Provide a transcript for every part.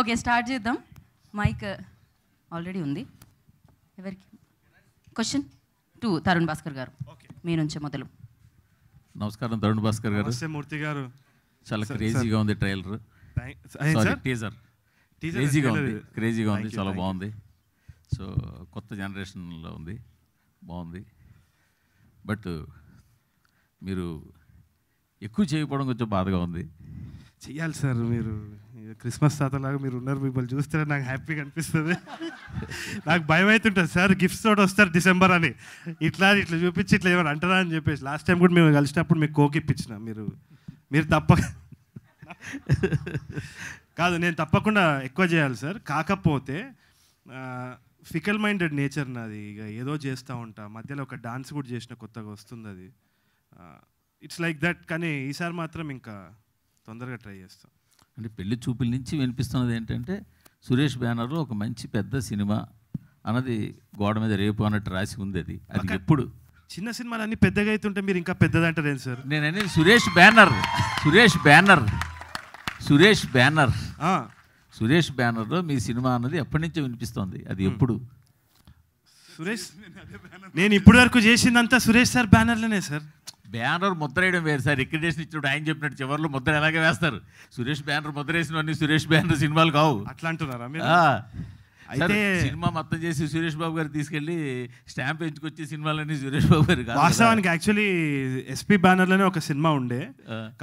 Okay start చేద్దాం. Mic already ఉంది. ఎవరికి క్వశ్చన్ టు తరుణ్ భాస్కర్ గారు, మీ నుంచే మొదలు. నమస్కారం తరుణ్ భాస్కర్ గారు. మూర్తి గారు, చాలా క్రేజీగా ఉంది ట్రైలర్, టీజర్ క్రేజీగా ఉంది, చాలా బాగుంది. సో కొత్త జనరేషన్లో ఉంది, బాగుంది. బట్ మీరు ఎక్కువ చేయకపోవడం కొంచెం బాధగా ఉంది. చెయ్యాలి సార్, మీరు క్రిస్మస్ తాతలాగా మీరు ఉన్నారు, మిమ్మల్ని చూస్తే నాకు హ్యాపీగా అనిపిస్తుంది. నాకు భయం అవుతుంటుంది సార్, గిఫ్ట్స్ తోటి వస్తారు డిసెంబర్ అని, ఇట్లా చూపించి ఇట్లా ఏమైనా అంటారా అని చెప్పేసి. లాస్ట్ టైం కూడా మేము కలిసినప్పుడు మీకు కోక్ ఇప్పించిన, మీరు తప్పక కాదు, నేను తప్పకుండా ఎక్కువ చేయాలి సార్. కాకపోతే ఫికల్ మైండెడ్ నేచర్ నాది, ఇక ఏదో చేస్తూ ఉంటా. మధ్యలో ఒక డాన్స్ కూడా చేసిన, కొత్తగా వస్తుంది అది, ఇట్స్ లైక్ దట్. కానీ ఈసారి మాత్రం ఇంకా తొందరగా ట్రై చేస్తాం. అంటే పెళ్లి చూపుల నుంచి వినిపిస్తున్నది ఏంటంటే, సురేష్ బ్యానర్లో ఒక మంచి పెద్ద సినిమా అన్నది గోడ మీద రేపు అన్నట్టు రాసి ఉంది. అది ఎప్పుడు చిన్న సినిమాలు అన్నీ పెద్దగా అవుతుంటే మీరు ఇంకా పెద్దదంటారు ఏంటి సార్? నేను అనేది సురేష్ బ్యానర్లో మీ సినిమా అన్నది ఎప్పటి నుంచో వినిపిస్తుంది, అది ఎప్పుడు? సురేష్, నేను ఇప్పటి వరకు చేసిందంతా సురేష్ సార్ బ్యానర్లోనే సార్. బ్యానర్ ముద్ర వేయడం వేరు సార్, రికగ్నిషన్ ఇచ్చినప్పుడు ఆయన చెప్పినట్టు చివరిలో ముద్ర ఎలాగే వేస్తారు. సురేష్ బ్యానర్ ముద్ర వేసినవన్నీ సురేష్ బ్యానర్ సినిమాలు కావు. అట్లా అంటున్నారా? అయితే సినిమా మొత్తం చేసి సురేష్ బాబు గారు తీసుకెళ్ళి స్టాంప్ ఎంచుకొచ్చే సినిమాలన్నీ సురేష్ బాబు గారు. వాస్తవానికి యాక్చువల్లీ ఎస్పీ బ్యానర్లోనే ఒక సినిమా ఉండే,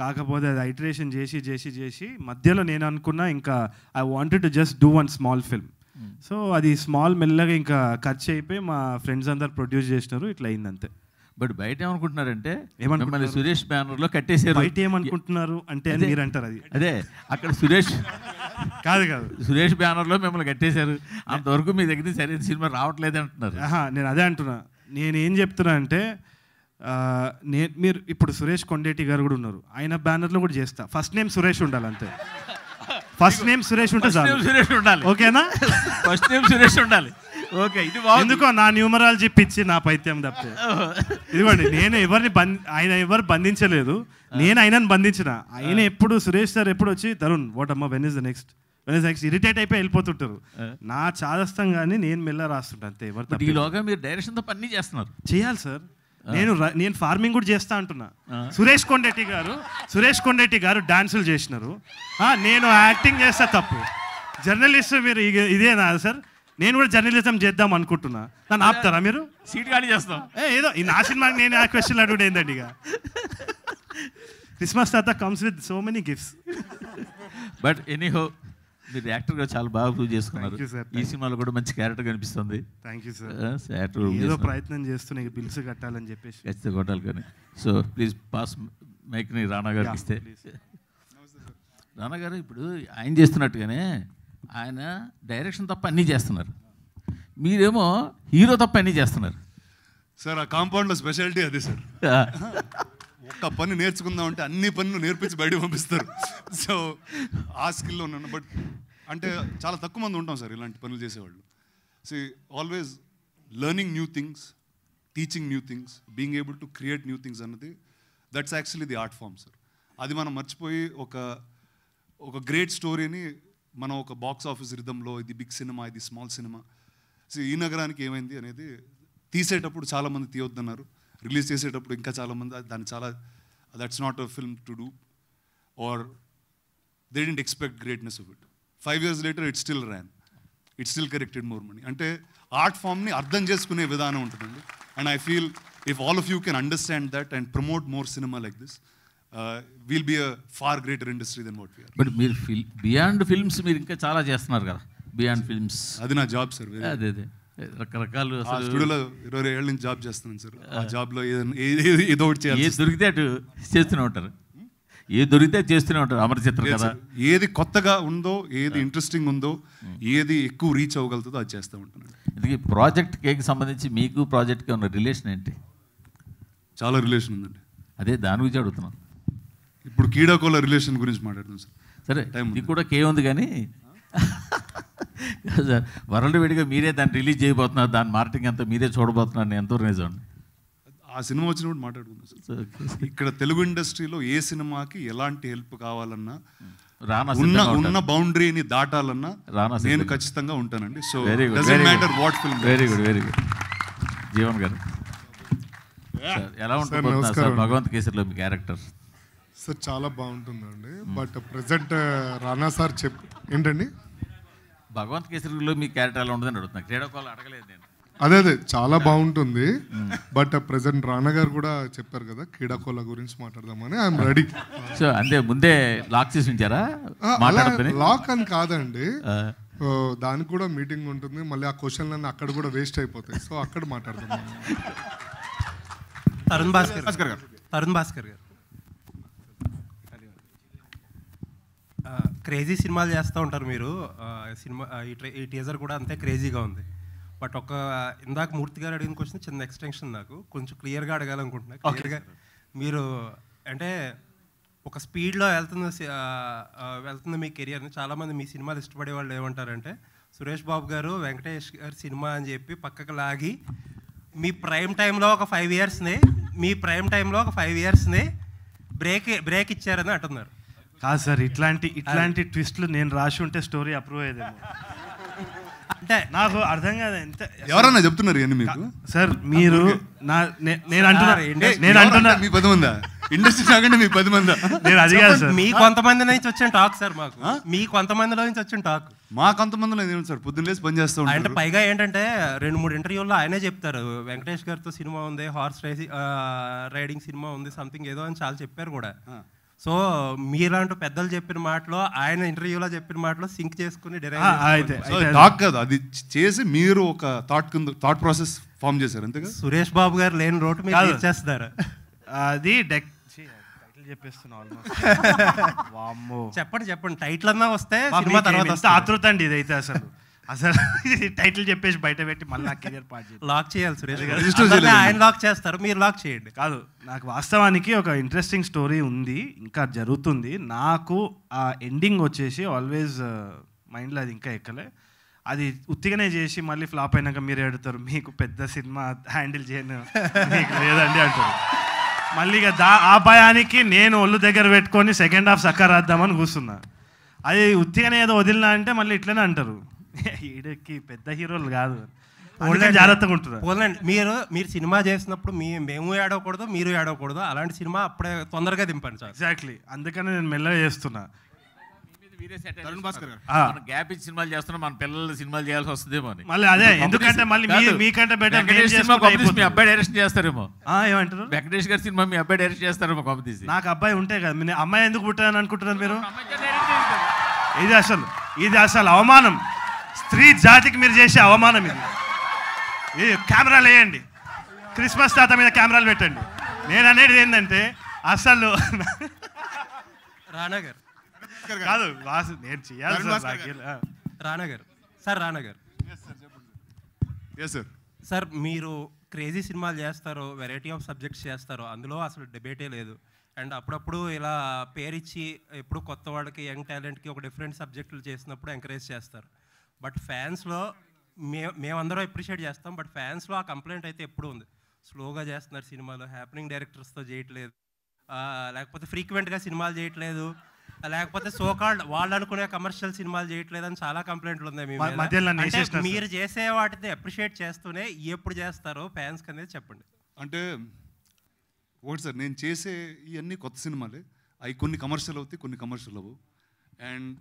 కాకపోతే అది ఐటరేషన్ చేసి చేసి చేసి మధ్యలో నేను అనుకున్నా ఇంకా I wanted to just do one small film. So అది స్మాల్ మెల్లగా ఇంకా ఖర్చు అయిపోయి మా ఫ్రెండ్స్ అందరు ప్రొడ్యూస్ చేసినారు, ఇట్లా అయిందంతే. బట్ బయట ఏమనుకుంటున్నారంటే, ఏమన్నా సురేష్ బ్యానర్లో కట్టేసారు. బయట ఏమనుకుంటున్నారు అంటే మీరు అంటారు, అది అదే అక్కడ కాదు సురేష్ బ్యానర్లో మిమ్మల్ని కట్టేశారు, అంతవరకు మీ దగ్గర సరైన సినిమా రావట్లేదు అంటున్నారు. నేను అదే అంటున్నా. నేనేం చెప్తున్నా అంటే, మీరు ఇప్పుడు సురేష్ కొండేటి గారు కూడా ఉన్నారు, ఆయన బ్యానర్లో కూడా చేస్తా. ఫస్ట్ నేమ్ సురేష్ ఉండాలి అంతే. ఫస్ట్ నేమ్ సురేష్ ఉంటే చాలు, సురేష్ ఉండాలి. ఓకేనా? ఫస్ట్ నేమ్ సురేష్ ఉండాలి. ఓకే, ఇది ఎందుకో నా న్యూమరాలజీ పిచ్చి, నా పైత్యం తప్పే. ఇదిగోండి, నేను ఎవరిని ఆయన ఎవరు బంధించలేదు, నేను ఆయనను బంధించిన. ఆయన ఎప్పుడు సురేష్ సార్ ఎప్పుడు వచ్చి, తరుణ్ వాట్ అమ్మా వెన్ ఇస్ నెక్స్ట్ ఇరిటేట్ అయిపోయి వెళ్ళిపోతుంటారు. నా చాదస్తం కానీ నేను మెల్ల రాస్తుంటా అంతే. ఎవరు ఈలోగా మీరు డైరెక్షన్ తో పని చేస్తున్నారు, చేయాలి సార్. నేను ఫార్మింగ్ కూడా చేస్తా అంటున్నా. సురేష్ కొండేటి గారు డాన్సులు చేసినారు, నేను యాక్టింగ్ చేస్తా. తప్పు జర్నలిస్ట్ మీరు, ఇదేనా సార్? నేను కూడా జర్నలిజం చేద్దాం అనుకుంటున్నా, నన్ను ఆపుతారా మీరు? సీట్ ఖాళీ చేస్తాం. ఏదో నా సినిమాకి నేను ఆ క్వశ్చన్ అడుగుడు ఏంటండి. ఇక క్రిస్మస్ తాత comes with so many gifts. But anyhow, మీరు యాక్టర్గా చాలా బాగా ప్రూవ్ చేసుకున్నారు. ఈ సినిమాలో కూడా మంచి క్యారెక్టర్ కనిపిస్తుంది. Thank you sir. ఏదో ప్రయత్నం చేస్తున్నాయి, బిల్స్ కట్టాలని చెప్పేసి ఖచ్చితంగా కొట్టాలి కానీ. సో ప్లీజ్ పాస్ మైక్ని రానా గారికి ఇస్తే. రానా గారు ఇప్పుడు ఆయన చేస్తున్నట్టుగానే ఆయన డైరెక్షన్ తప్ప అన్నీ చేస్తున్నారు, మీరేమో హీరో తప్ప అన్నీ చేస్తున్నారు సార్. ఆ కాంపౌండ్లో స్పెషాలిటీ అదే సార్. ఒక్క పని నేర్చుకుందాం అంటే అన్ని పనులు నేర్పించి బయటకు పంపిస్తారు. సో ఆ స్కిల్లో ఉన్నాను. బట్ అంటే చాలా తక్కువ మంది ఉంటాం సార్ ఇలాంటి పనులు చేసేవాళ్ళు. So always learning new things, teaching new things, being able to create new things అన్నది, that's actually the art form sir. అది మనం మర్చిపోయి ఒక గ్రేట్ స్టోరీని మనం ఒక బాక్స్ ఆఫీస్ రిథంలో, ఇది బిగ్ సినిమా, ఇది స్మాల్ సినిమా, సో ఈ నగరానికి ఏమైంది అనేది తీసేటప్పుడు చాలామంది తీయొద్దన్నారు, రిలీజ్ చేసేటప్పుడు ఇంకా చాలామంది దాన్ని చాలా that's not a film to do or they didn't expect greatness of it. 5 years later it still ran, it still corrected more money. అంటే ఆర్ట్ ఫామ్ని అర్థం చేసుకునే విధానం ఉంటుందండి. And I feel if all of you can understand that and promote more cinema like this, will be a far greater industry than what we are. But meer beyond films meer inka chaala chestunaru kada, beyond films adi na job sir. Ade rakarakalu asalu studio lo 27 years nunchi job chestunnanu sir. Aa job lo edo ot cheyali, ee dorikite atu chestune untaru, ee dorikite chestune untaru. Amar chitra kada edi kottaga undo, edi interesting undo, edi ekku reach avagalutudo adu chestha untunnadu. Idiki project ke sambandhichi meeku project ki unna relation enti? Chaala relation undandi. Ade danu gurinchi adugutunnanu. ఇప్పుడు కీడా Kola relation గురించి మాట్లాడుతున్నాం sir. సరే, ఇది కూడా కే ఉంది కానీ sir, world వైడ్గా మీరే దాన్ని రిలీజ్ చేయబోతున్నారు, దాని మార్కెటింగ్ అంతా మీరే చూడబోతున్నారు. నేను ఎంతో నిజం, ఆ ఆ సినిమా వచ్చినప్పుడు మాట్లాడుకుందాం సార్. ఇక్కడ తెలుగు ఇండస్ట్రీలో ఏ సినిమాకి ఎలాంటి హెల్ప్ కావాలన్నా, ఉన్న బౌండరీని దాటాలన్నా నేను ఖచ్చితంగా ఉంటానండి. So doesn't matter what film. Very good, very good. Jeevan garu ఎలా ఉంటుంది సార్ భగవంత్ కేసరిలో మీ క్యారెక్టర్? సార్ చాలా బాగుంటుందండి. బట్ ప్రెసెంట్ రానా సార్ ఏంటండి భగవంత్ కేసరిలో మీ క్యారెక్టర్ ఎలా ఉంటుందని అడుగుతున్నాను. కేడా కోలా అడగలేదు నేను. అదే అదే చాలా బాగుంటుంది. బట్ ప్రెసెంట్ రానా గారు కూడా చెప్పారు కదా కేడా కోలా గురించి మాట్లాడదామని. I'm ready. సో అంటే ముందే లాక్ చేసి ఉంచారా? లాక్ అని కాదండి, దానికి కూడా మీటింగ్ ఉంటుంది. మళ్ళీ ఆ క్వశ్చన్లన్నీ అక్కడ కూడా వేస్ట్ అయిపోతాయి. సో అక్కడ మాట్లాడదాం. తరుణ్ భాస్కర్ గారు క్రేజీ సినిమాలు చేస్తూ ఉంటారు మీరు. సినిమా ఈ టీజర్ కూడా అంతే క్రేజీగా ఉంది. బట్ ఒక ఇందాక మూర్తి గారు అడిగిన క్వశ్చన్ చిన్న ఎక్స్టెన్షన్, నాకు కొంచెం క్లియర్గా అడగాలనుకుంటున్నాను. క్లియర్గా మీరు అంటే ఒక స్పీడ్లో వెళ్తుంది మీ కెరియర్ని. చాలామంది మీ సినిమాలు ఇష్టపడే వాళ్ళు ఏమంటారంటే సురేష్ బాబు గారు వెంకటేష్ గారు సినిమా అని చెప్పి పక్కకు లాగి మీ ప్రైమ్ టైంలో ఒక 5 yearsని బ్రేక్ ఇచ్చారని అంటున్నారు. కాదు సార్, ఇట్లాంటి ట్విస్ట్లు నేను రాసి ఉంటే స్టోరీ అప్రూవ్ అయ్యేదేమో. అంటే నాకు అర్థం కాదు ఎంత ఎవరన్నా చెప్తున్నారు కానీ మీకు సార్ మీరు ఇండస్ట్రీ కాకుండా మీకు 10 మంది నేను అది కాదు సార్ మీ కొంతమంది నుంచి వచ్చిన టాక్ సార్ మాకు మీ కొంతమందిలో నుంచి వచ్చిన టాక్ మా కొంతమందిలో ఏమి సార్ పొద్దున్న లేసి పని చేస్తూ ఉంటారు. అంటే పైగా ఏంటంటే 2-3 ఇంటర్వ్యూల్లో ఆయనే చెప్తారు వెంకటేష్ గారితో సినిమా ఉంది, హార్స్ రైడింగ్ సినిమా ఉంది, సంథింగ్ ఏదో అని చాలా చెప్పారు కూడా. సో మీలాంటి పెద్దలు చెప్పిన మాటలో ఆయన ఇంటర్వ్యూలో చెప్పిన మాటలో సింక్ చేసుకుని టాక్ కాదు, అది చేసి మీరు ఒక థాట్ ప్రాసెస్ ఫామ్ చేశారు అంతే. సురేష్ బాబు గారు లేని రోడ్డు మీరు ఇచ్చేస్తారు. అది చెప్పండి టైటిల్ అన్నా వస్తే సినిమా తర్వాత ఆతృత అండి. ఇదైతే అసలు టైటిల్ చెప్పేసి బయట పెట్టి మళ్ళీ నా కెరియర్ పార్ట్ లాక్ చేయాలి. సురేష్ గారు ఆయన లాక్ చేస్తారు, మీరు లాక్ చేయండి. కాదు, నాకు వాస్తవానికి ఒక ఇంట్రెస్టింగ్ స్టోరీ ఉంది, ఇంకా జరుగుతుంది. నాకు ఆ ఎండింగ్ వచ్చేసి ఆల్వేస్ మైండ్లో అది ఇంకా ఎక్కలే. అది ఉత్తిగానే చేసి మళ్ళీ ఫ్లాప్ అయినాక మీరు ఏడుతారు మీకు పెద్ద సినిమా హ్యాండిల్ చేయను మీకు లేదండి అంటారు. మళ్ళీ ఇక ఆ భయానికి నేను ఒళ్ళు దగ్గర పెట్టుకొని సెకండ్ హాఫ్ సక్క రాద్దామని కూర్చున్నా. అది ఉత్తిగానే ఏదో వదిలినా అంటే మళ్ళీ ఇట్లనే అంటారు ఈడకి పెద్ద హీరోలు కాదు జాగ్రత్తగా ఉంటున్నారు. మీరు సినిమా చేసినప్పుడు మేము ఏడవకూడదు, మీరు ఏడవకూడదు. అలాంటి సినిమా అప్పుడే తొందరగా దింపండి సార్. ఎగ్జాక్ట్లీ, అందుకని నేను మెల్లగా చేస్తున్నా. గ్యాప్ ఇచ్చి సినిమాలు చేస్తున్నా, మన పిల్లలు సినిమాలు చేయాల్సి వస్తుందేమో అని. మళ్ళీ అదే ఎందుకంటే మీకంటే బెటర్ మీ అబ్బాయి డైరెక్షన్ చేస్తారేమో. ఏమంటారు వెంకటేష్ గారి సినిమా మీ అబ్బాయి డైరెక్ట్ చేస్తారేమో కాంపిటీషన్. నాకు అబ్బాయి ఉంటే కదా మీ అమ్మాయి ఎందుకు పుట్టారని అనుకుంటున్నారు మీరు? ఇది అసలు అవమానం, స్త్రీ జాతికి మీరు చేసే అవమానం ఇది. ఏ కెమెరాలు వేయండి, క్రిస్మస్ తాత మీద కెమెరాలు పెట్టండి. నేను అనేది ఏంటంటే అసలు రానగర్ కాదు, నేను చేయాలి రానగర్ సార్. రానగర్ సార్, మీరు క్రేజీ సినిమాలు చేస్తారు, వెరైటీ ఆఫ్ సబ్జెక్ట్స్ చేస్తారు, అందులో అసలు డిబేటే లేదు. అండ్ అప్పుడప్పుడు ఇలా పేరిచ్చి ఎప్పుడు కొత్త వాళ్ళకి యంగ్ టాలెంట్కి ఒక డిఫరెంట్ సబ్జెక్టులు చేసినప్పుడు ఎంకరేజ్ చేస్తారు. బట్ ఫ్యాన్స్లో మేమందరం అప్రిషియేట్ చేస్తాం. బట్ ఫ్యాన్స్లో ఆ కంప్లైంట్ అయితే ఎప్పుడు ఉంది, స్లోగా చేస్తున్నారు సినిమాలు, హ్యాపెనింగ్ డైరెక్టర్స్తో చేయట్లేదు, లేకపోతే ఫ్రీక్వెంట్గా సినిమాలు చేయట్లేదు, లేకపోతే సోకాల్డ్ వాళ్ళు అనుకునే కమర్షియల్ సినిమాలు చేయట్లేదు అని చాలా కంప్లైంట్లు ఉన్నాయి. మీరు చేసే వాటిని అప్రిషియేట్ చేస్తూనే ఎప్పుడు చేస్తారో ఫ్యాన్స్కి అనేది చెప్పండి. అంటే ఒకటి సార్, నేను చేసే ఇవన్నీ కొత్త సినిమాలే. అవి కొన్ని కమర్షియల్ అవుతాయి, కొన్ని కమర్షియల్ అవ్వవు. అండ్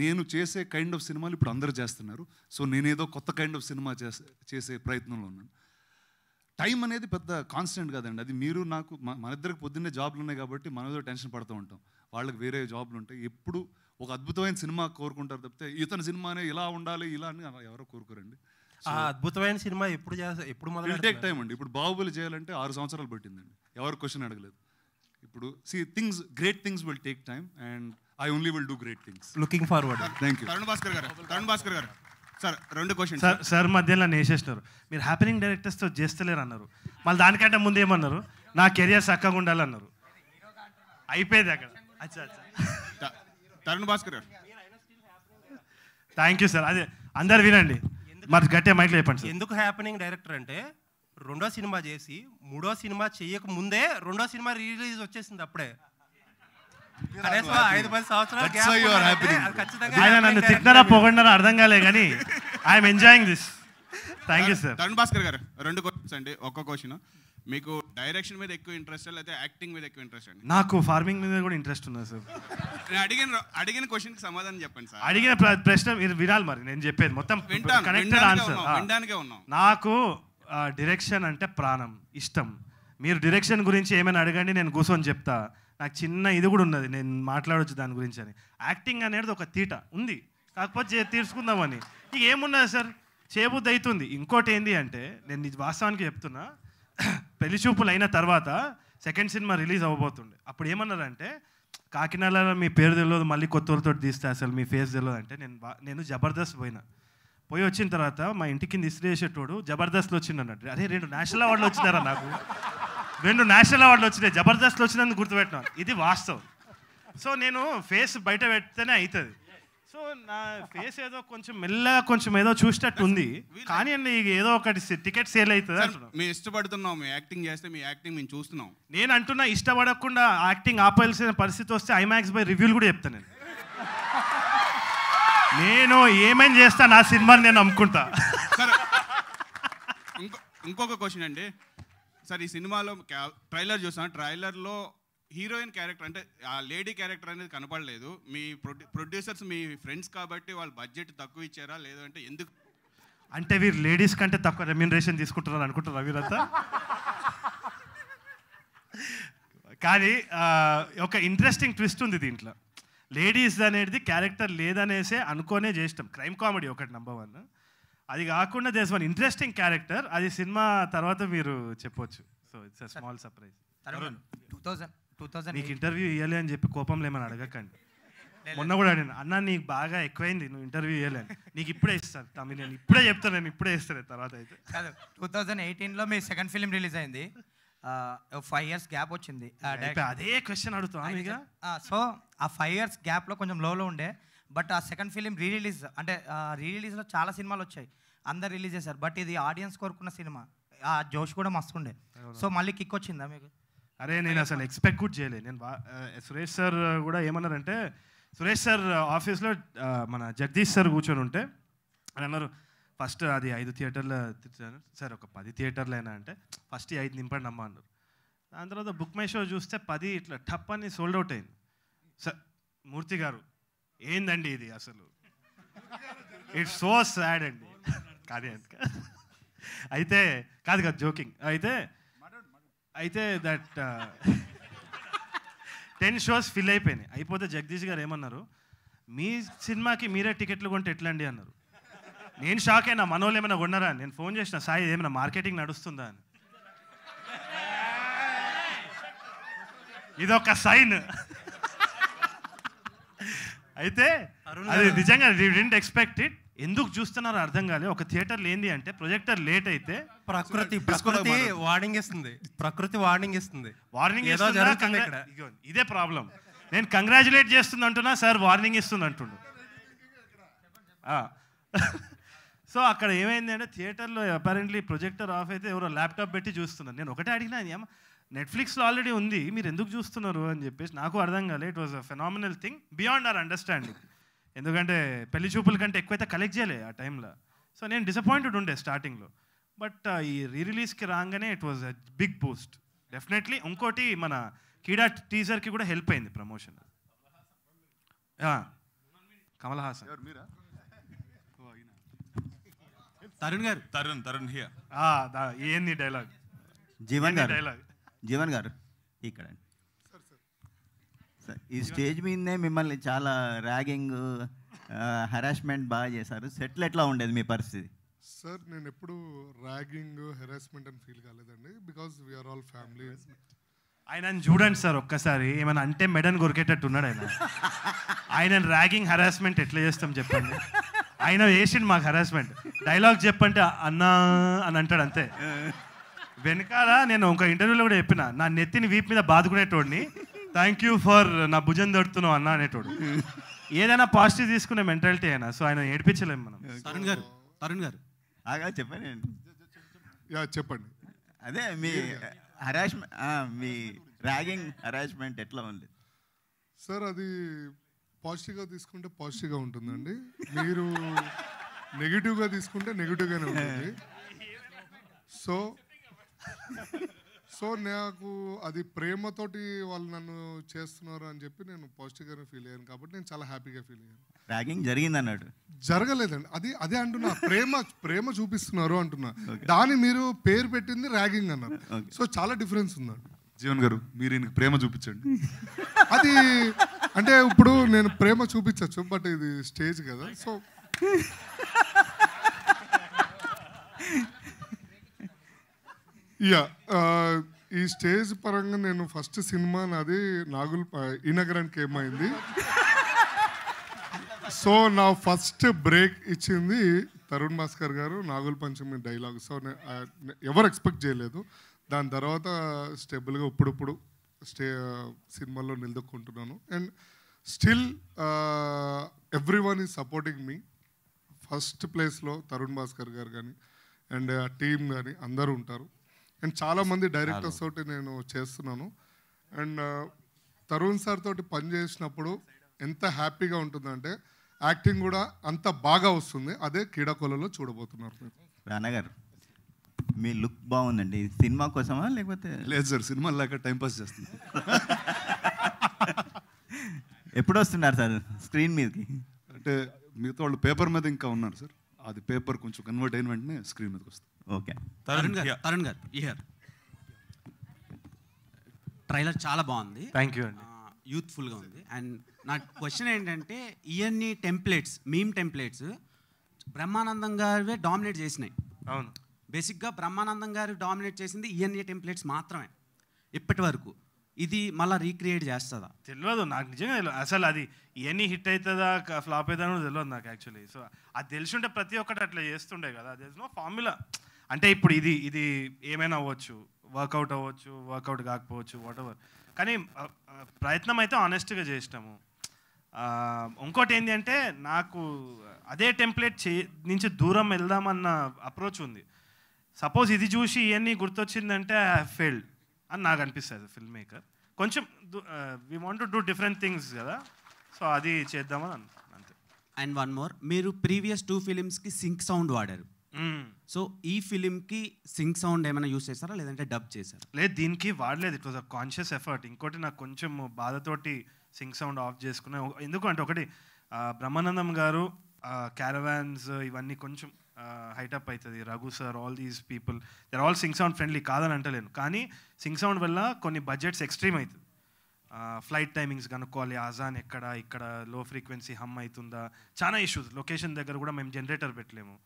నేను చేసే కైండ్ ఆఫ్ సినిమాలు ఇప్పుడు అందరూ చేస్తున్నారు. సో నేనేదో కొత్త కైండ్ ఆఫ్ సినిమా చేసే ప్రయత్నంలో ఉన్నాను. టైం అనేది పెద్ద కాన్స్టెంట్ కాదండి. అది మీరు నాకు మన ఇద్దరికి పొద్దున్నే జాబ్లు ఉన్నాయి కాబట్టి మనతో టెన్షన్ పడుతూ ఉంటాం, వాళ్ళకి వేరే జాబ్లు ఉంటాయి. ఎప్పుడు ఒక అద్భుతమైన సినిమా కోరుకుంటారు తప్పితే ఇతని సినిమానే ఇలా ఉండాలి ఇలా అని ఎవరో కోరుకోరండి. అద్భుతమైన సినిమా ఎప్పుడు మొదలు టేక్ టైం అండి. ఇప్పుడు బాహుబలి చేయాలంటే 6 సంవత్సరాలు పట్టిందండి, ఎవరు క్వశ్చన్ అడగలేదు. ఇప్పుడు great things will take time and I only will do great things. Looking forward. Thank you. Tharun Bhascker garu. Sir, 2 questions. Sir madhyala neesesnaru. Meer happening directors tho jestaleru annaru. Malli danikante munde em annaru? Na career sakkaga undali annaru. Aipeyadi akada. Acha. Tharun Bhascker garu. Thank you sir. Ade andaru vinandi. Mari gatte mic lo cheppandi sir. Enduku happening director ante రెండో cinema చేసి మూడో cinema చేయక ముందే రెండో cinema release వచ్చేసింది అప్పుడే. నన్ను తిట్టారా పొగడినారా అర్థం కాలే కానీ I'm enjoying this. Thank you sir. Tarun Bhaskar garu రెండు క్వశ్చన్స్ అండి. ఒక్క క్వశ్చన్, మీకు డైరెక్షన్ మీద ఎక్కువ ఇంట్రెస్ట్ లేకపోతే యాక్టింగ్ మీద ఎక్కువ ఇంట్రెస్ట్ అండి? నాకు ఫార్మింగ్ మీద కూడా ఇంట్రెస్ట్ ఉన్నా సార్. నేను అడిగిన క్వశ్చన్కి సమాధానం చెప్పండి సార్. అడిగిన ప్రశ్న మీరు వినాలి, మరి నేను చెప్పేది మొత్తం కనెక్టెడ్ ఆన్సర్. నాకు డైరెక్షన్ అంటే ప్రాణం, ఇష్టం. మీరు డైరెక్షన్ గురించి ఏమైనా అడగండి, నేను కూర్చొని చెప్తా. నాకు చిన్న ఇది కూడా ఉన్నది, నేను మాట్లాడవచ్చు దాని గురించి అని. యాక్టింగ్ అనేది ఒక తీట ఉంది, కాకపోతే తీర్చుకుందామని. ఇక ఏమున్నది సార్, చేయబుద్ధి అవుతుంది. ఇంకోటి ఏంటి అంటే, నేను వాస్తవానికి చెప్తున్నా, పెళ్లిచూపులు అయిన తర్వాత సెకండ్ సినిమా రిలీజ్ అవ్వబోతుండే. అప్పుడు ఏమన్నారంటే, కాకినాడలో మీ పేరు తెలియదు, మళ్ళీ కొత్తతో తీస్తే అసలు మీ ఫేస్ తెలియదు అంటే, నేను జబర్దస్త్ పోయినా. పోయి వచ్చిన తర్వాత మా ఇంటికి ఇస్త్రీ చేసేటోడు జబర్దస్త్లో వచ్చింది అన్నట్టు. అరే, 2 నేషనల్ అవార్డులు వచ్చినారా నాకు? 2 నేషనల్ అవార్డులు వచ్చినాయి, జబర్దస్త్లో వచ్చినందుకు గుర్తుపెట్టినాను. ఇది వాస్తవం. సో నేను ఫేస్ బయట పెడితేనే అవుతుంది. సో నా ఫేస్ ఏదో కొంచెం మెల్లగా కొంచెం ఏదో చూసేటట్టు ఉంది, కానీ ఏదో ఒకటి టికెట్ సేల్ అవుతుంది అంటున్నాం. మేము ఇష్టపడుతున్నాం, మీ యాక్టింగ్ చేస్తే మీ యాక్టింగ్ మేము చూస్తున్నాం. నేను అంటున్నా, ఇష్టపడకుండా యాక్టింగ్ ఆపాల్సిన పరిస్థితి వస్తే IMAX/రివ్యూలు కూడా చెప్తాను. నేను ఏమేం చేస్తా, నా సినిమాని నేను అమ్ముకుంటా. ఇంకొక క్వశ్చన్ అండి సార్, ఈ సినిమాలో ట్రైలర్ చూసాను. ట్రైలర్లో హీరోయిన్ క్యారెక్టర్ అంటే ఆ లేడీ క్యారెక్టర్ అనేది కనపడలేదు. మీ ప్రొడ్యూసర్స్ మీ ఫ్రెండ్స్ కాబట్టి వాళ్ళు బడ్జెట్ తక్కువ ఇచ్చారా, లేదంటే ఎందుకు? అంటే వీరు లేడీస్ కంటే తక్కువ రెమ్యూనరేషన్ తీసుకుంటున్నారు అనుకుంటారు వీరంతా. కానీ ఒక ఇంట్రెస్టింగ్ ట్విస్ట్ ఉంది దీంట్లో. లేడీస్ అనేది క్యారెక్టర్ లేదనేసే అనుకోనే చేస్తాం. క్రైమ్ కామెడీ ఒకటి #1. అది కాకుండా దేస్ వన్ ఇంట్రెస్టింగ్ క్యారెక్టర్, అది సినిమా తర్వాత మీరు చెప్పొచ్చు. So it's a small surprise. 2000 నీకు ఇంటర్వ్యూ ఇవ్వలే అని చెప్పి కోపం లేమని అడగకండి. మొన్న కూడా అడిగిన, అన్న నీకు బాగా ఎక్కువైంది, నువ్వు ఇంటర్వ్యూ ఇవ్వలే అని. నీకు ఇప్పుడే ఇస్తాను తమిళ, నేను ఇప్పుడే చెప్తాను, నేను ఇప్పుడే ఇస్తాను తర్వాత. అయితే కాదు, 2018లో మీ సెకండ్ ఫిలిం రిలీజ్ అయింది. 5 years గ్యాప్ వచ్చింది. అదే క్వశ్చన్ అడుగుతాను. సో 5 years గ్యాప్లో కొంచెం లోలో ఉండే, but second film re release అంటే రీ రిలీజ్లో చాలా సినిమాలు వచ్చాయి, అందరు రిలీజ్ చేశారు. బట్ ఇది ఆడియన్స్ కోరుకున్న సినిమా, ఆ జోష్ కూడా మస్తుండే. సో మళ్ళీ కిక్ వచ్చిందా మీకు? అరే, నేను అసలు ఎక్స్పెక్ట్ కూడా చేయలేదు. నేను సురేష్ సార్ కూడా ఏమన్నారంటే, సురేష్ సార్ ఆఫీస్లో మన జగదీష్ సార్ కూర్చొని ఉంటే అని అన్నారు, ఫస్ట్ అది 5 theatres తిట్టాను సార్, ఒక 10 theatres అయినా అంటే ఫస్ట్ 5 నింపండి అమ్మ అన్నారు. దాని తర్వాత బుక్ మై షో చూస్తే 10 ఇట్లా టప్ అని సోల్డ్ అవుట్ అయింది. సార్ మూర్తి గారు ఏందండి ఇది అసలు, ఇట్స్ సో సాడ్ అండి. కానీ అయితే కాదు కాదు, జోకింగ్. అయితే దట్ 10 shows ఫిల్ అయిపోయినాయి. అయిపోతే జగదీష్ గారు ఏమన్నారు, మీ సినిమాకి మీరే టికెట్లు కొంటే ఎట్లండి అన్నారు. నేను షాక్ అయినా, మనోళ్ళు ఏమైనా కొన్నారా అని. నేను ఫోన్ చేసిన, సాయి ఏమైనా మార్కెటింగ్ నడుస్తుందా అని. ఇదొక సైన్. అయితే అది నిజంగా వి డిడ్ంట్ ఎక్స్పెక్ట్ ఇట్. ఎందుకు చూస్తున్నారో అర్థం కాలేదు. ఒక థియేటర్ లేనిది అంటే ప్రొజెక్టర్ లేట్ అయితే ప్రకృతి వార్నింగ్ ఇస్తుంది. వార్నింగ్ ఇదే ప్రాబ్లం. నేను కంగ్రాచులేట్ చేస్తుంది అంటున్నా, సార్ వార్నింగ్ ఇస్తుంది అంటుండు. సో అక్కడ ఏమైంది అంటే, థియేటర్లో అపారెంట్లీ ప్రొజెక్టర్ ఆఫ్ అయితే ఎవరో ల్యాప్టాప్ పెట్టి చూస్తున్నాను. నేను ఒకటే అడిగినా, ఏమో నెట్ఫ్లిక్స్లో ఆల్రెడీ ఉంది, మీరు ఎందుకు చూస్తున్నారు అని చెప్పేసి. నాకు అర్థం కాలేదు. It was a phenomenal thing beyond our understanding. ఎందుకంటే పెళ్లి చూపుల కంటే ఎక్కువైతే కలెక్ట్ చేయలే ఆ టైంలో. సో నేను డిసప్పాయింటెడ్ ఉండే స్టార్టింగ్లో, బట్ ఈ రీరిలీజ్కి రాగానే it was a big boost definitely. ఇంకోటి, మన కీడా టీజర్కి కూడా హెల్ప్ అయింది ప్రమోషన్. కమల్ హాసన్. తరుణ్ గారు. తరుణ్ హియర్. ఏంది డైలాగ్? జీవన్ గారు ఇక్కడ ఈ స్టేజ్ మీదనే మిమ్మల్ని చాలా ర్యాగింగ్, హెరాస్మెంట్ బాగా చేశారు. సెటిల్ ఎట్లా ఉండేది మీ పరిస్థితి? సార్, నేను ఎప్పుడు ర్యాగింగ్, హెరాస్మెంట్ అని ఫీల్ కాలేదండి, బికాస్ వీఆర్ ఆల్ ఫ్యామిలీ. ఆయన చూడండి సార్, ఒక్కసారి ఏమైనా అంటే మెడని కొరికేటట్టు ఉన్నాడు ఆయన. ఆయన ర్యాగింగ్, హెరాస్మెంట్ ఎట్లా చేస్తాం చెప్పండి. ఆయన వేసిండు మాకు హెరాస్మెంట్. డైలాగ్ చెప్పంటే అన్నా అని అంటాడు అంతే. వెనకాల నేను ఒక ఇంటర్వ్యూలో కూడా చెప్పిన, నా నెత్తిని వీపు మీద బాదుకునేటోడిని, థ్యాంక్ యూ ఫర్ నా భుజం దొడుతున్నావు అన్న అనేటోడు. ఏదైనా పాజిటివ్ తీసుకునే మెంటాలిటీ అయినా. సో ఆయన ఏడిపించలేము మనం. తరుణ్ గారు. చెప్పండి. అదే మీ హరాస్మెంట్, మీ ర్యాగింగ్ హరాస్మెంట్ ఎట్లా ఉంది సార్? అది పాజిటివ్గా తీసుకుంటే పాజిటివ్గా ఉంటుందండి, మీరు నెగిటివ్గా తీసుకుంటే నెగిటివ్గానే ఉంటుంది. సో సో నాకు అది ప్రేమతోటి వాళ్ళు నన్ను చేస్తున్నారు అని చెప్పి నేను పాజిటివ్గానే ఫీల్ అయ్యాను, కాబట్టి నేను చాలా హ్యాపీగా ఫీల్ అయ్యాను. ర్యాగింగ్ జరిగింది అన్నాడు, జరగలేదండి. అదే అంటున్నా, ప్రేమ చూపిస్తున్నారు అంటున్నా, దాన్ని మీరు పేరు పెట్టింది ర్యాగింగ్ అన్నారు. సో చాలా డిఫరెన్స్ ఉందండి. జీవన్ గారు, మీరు ఈయనకి ప్రేమ చూపించండి. అది అంటే ఇప్పుడు నేను ప్రేమ చూపించచ్చు, బట్ ఇది స్టేజ్ కదా. సో యా, ఈ స్టేజ్ పరంగా నేను ఫస్ట్ సినిమా నాది నాగుల్ ఈనగరానికి ఏమైంది. సో నా ఫస్ట్ బ్రేక్ ఇచ్చింది తరుణ్ భాస్కర్ గారు నాగుల్ పంచమి డైలాగ్. సో ఎవరు ఎక్స్పెక్ట్ చేయలేదు. దాని తర్వాత స్టెబుల్గా ఇప్పుడిప్పుడు సినిమాల్లో నిలదొక్కుంటున్నాను. And still every one is supporting me. First ప్లేస్లో తరుణ్ భాస్కర్ గారు కానీ అండ్ ఆ టీమ్ కానీ అందరూ ఉంటారు. అండ్ చాలామంది డైరెక్టర్స్ తోటి నేను చేస్తున్నాను. అండ్ తరుణ్ సార్ తోటి పనిచేసినప్పుడు ఎంత హ్యాపీగా ఉంటుందంటే యాక్టింగ్ కూడా అంత బాగా వస్తుంది. అదే కీడా కోలాలో చూడబోతున్నారు మీరు. రానా గారు, మీ లుక్ బాగుందండి, సినిమా కోసమా లేకపోతే? లేదు సార్, సినిమా లాగా టైంపాస్ చేస్తుంది. ఎప్పుడు వస్తున్నారు సార్ స్క్రీన్ మీదకి? అంటే మిగతా వాళ్ళు పేపర్ మీద ఇంకా ఉన్నారు సార్, అది పేపర్ కొంచెం కన్వర్ట్ అయిన వెంటనే స్క్రీన్ మీదకి వస్తుంది. ఓకే తరుణ్ గారు, హియర్ ట్రైలర్ చాలా బాగుంది. థ్యాంక్ యూ అండి. యూత్ఫుల్గా ఉంది. అండ్ నా క్వశ్చన్ ఏంటంటే, ఇవన్నీ టెంప్లెట్స్, మీమ్ టెంప్లెట్స్ బ్రహ్మానందం గారివే డామినేట్ చేసినాయి. అవును, బేసిక్గా బ్రహ్మానందం గారు డామినేట్ చేసింది ఇవన్నీ టెంప్లెట్స్ మాత్రమే ఇప్పటి వరకు. ఇది మళ్ళీ రీక్రియేట్ చేస్తుందా తెలియదు నాకు. నిజంగా అసలు అది ఇవన్నీ హిట్ అవుతుందా ఫ్లాప్ అవుతుందా తెలియదు నాకు యాక్చువల్లీ. సో అది తెలిసింటే ప్రతి ఒక్కటి అట్లా చేస్తుండే కదా, అది నో ఫార్ములా. అంటే ఇప్పుడు ఇది ఇది ఏమైనా అవ్వచ్చు, వర్కౌట్ అవ్వచ్చు, వర్కౌట్ కాకపోవచ్చు, వాట్ ఎవర్. కానీ ప్రయత్నం అయితే ఆనెస్ట్గా చేసినాము. ఇంకోటి ఏంటి అంటే, నాకు అదే టెంప్లెట్ నుంచి దూరం వెళ్దామన్న అప్రోచ్ ఉంది. సపోజ్ ఇది చూసి ఇవన్నీ గుర్తొచ్చిందంటే ఐ హ్యావ్ ఫెయిల్డ్ అని నాకు అనిపిస్తుంది. ఫిల్మ్ మేకర్ కొంచెం we want to do different things కదా, సో అది చేద్దామని అంతే. అండ్ వన్ మోర్, మీరు ప్రీవియస్ 2 ఫిలిమ్స్కి సింక్ సౌండ్ వాడారు. సో ఈ ఫిలింకి సింక్ సౌండ్ ఏమైనా యూస్ చేస్తారా లేదంటే డబ్ చేశారా? లేదు, దీనికి వాడలేదు. It was a conscious effort. ఇంకోటి నాకు కొంచెం బాధతోటి సింక్ సౌండ్ ఆఫ్ చేసుకున్నా. ఎందుకంటే ఒకటి బ్రహ్మానందం గారు క్యారవాన్స్ ఇవన్నీ కొంచెం హైటప్ అవుతుంది. Raghu sir, all these people they are all sync sound friendly, కాదని అంటలేను. కానీ సింగ్ సౌండ్ వల్ల కొన్ని బడ్జెట్స్ ఎక్స్ట్రీమ్ అవుతుంది. ఫ్లైట్ టైమింగ్స్ కనుక్కోవాలి, ఆజాన్ ఎక్కడ, ఇక్కడ లో ఫ్రీక్వెన్సీ హమ్ అవుతుందా, చాలా ఇష్యూస్. లొకేషన్ దగ్గర కూడా మేము జనరేటర్ పెట్టలేము.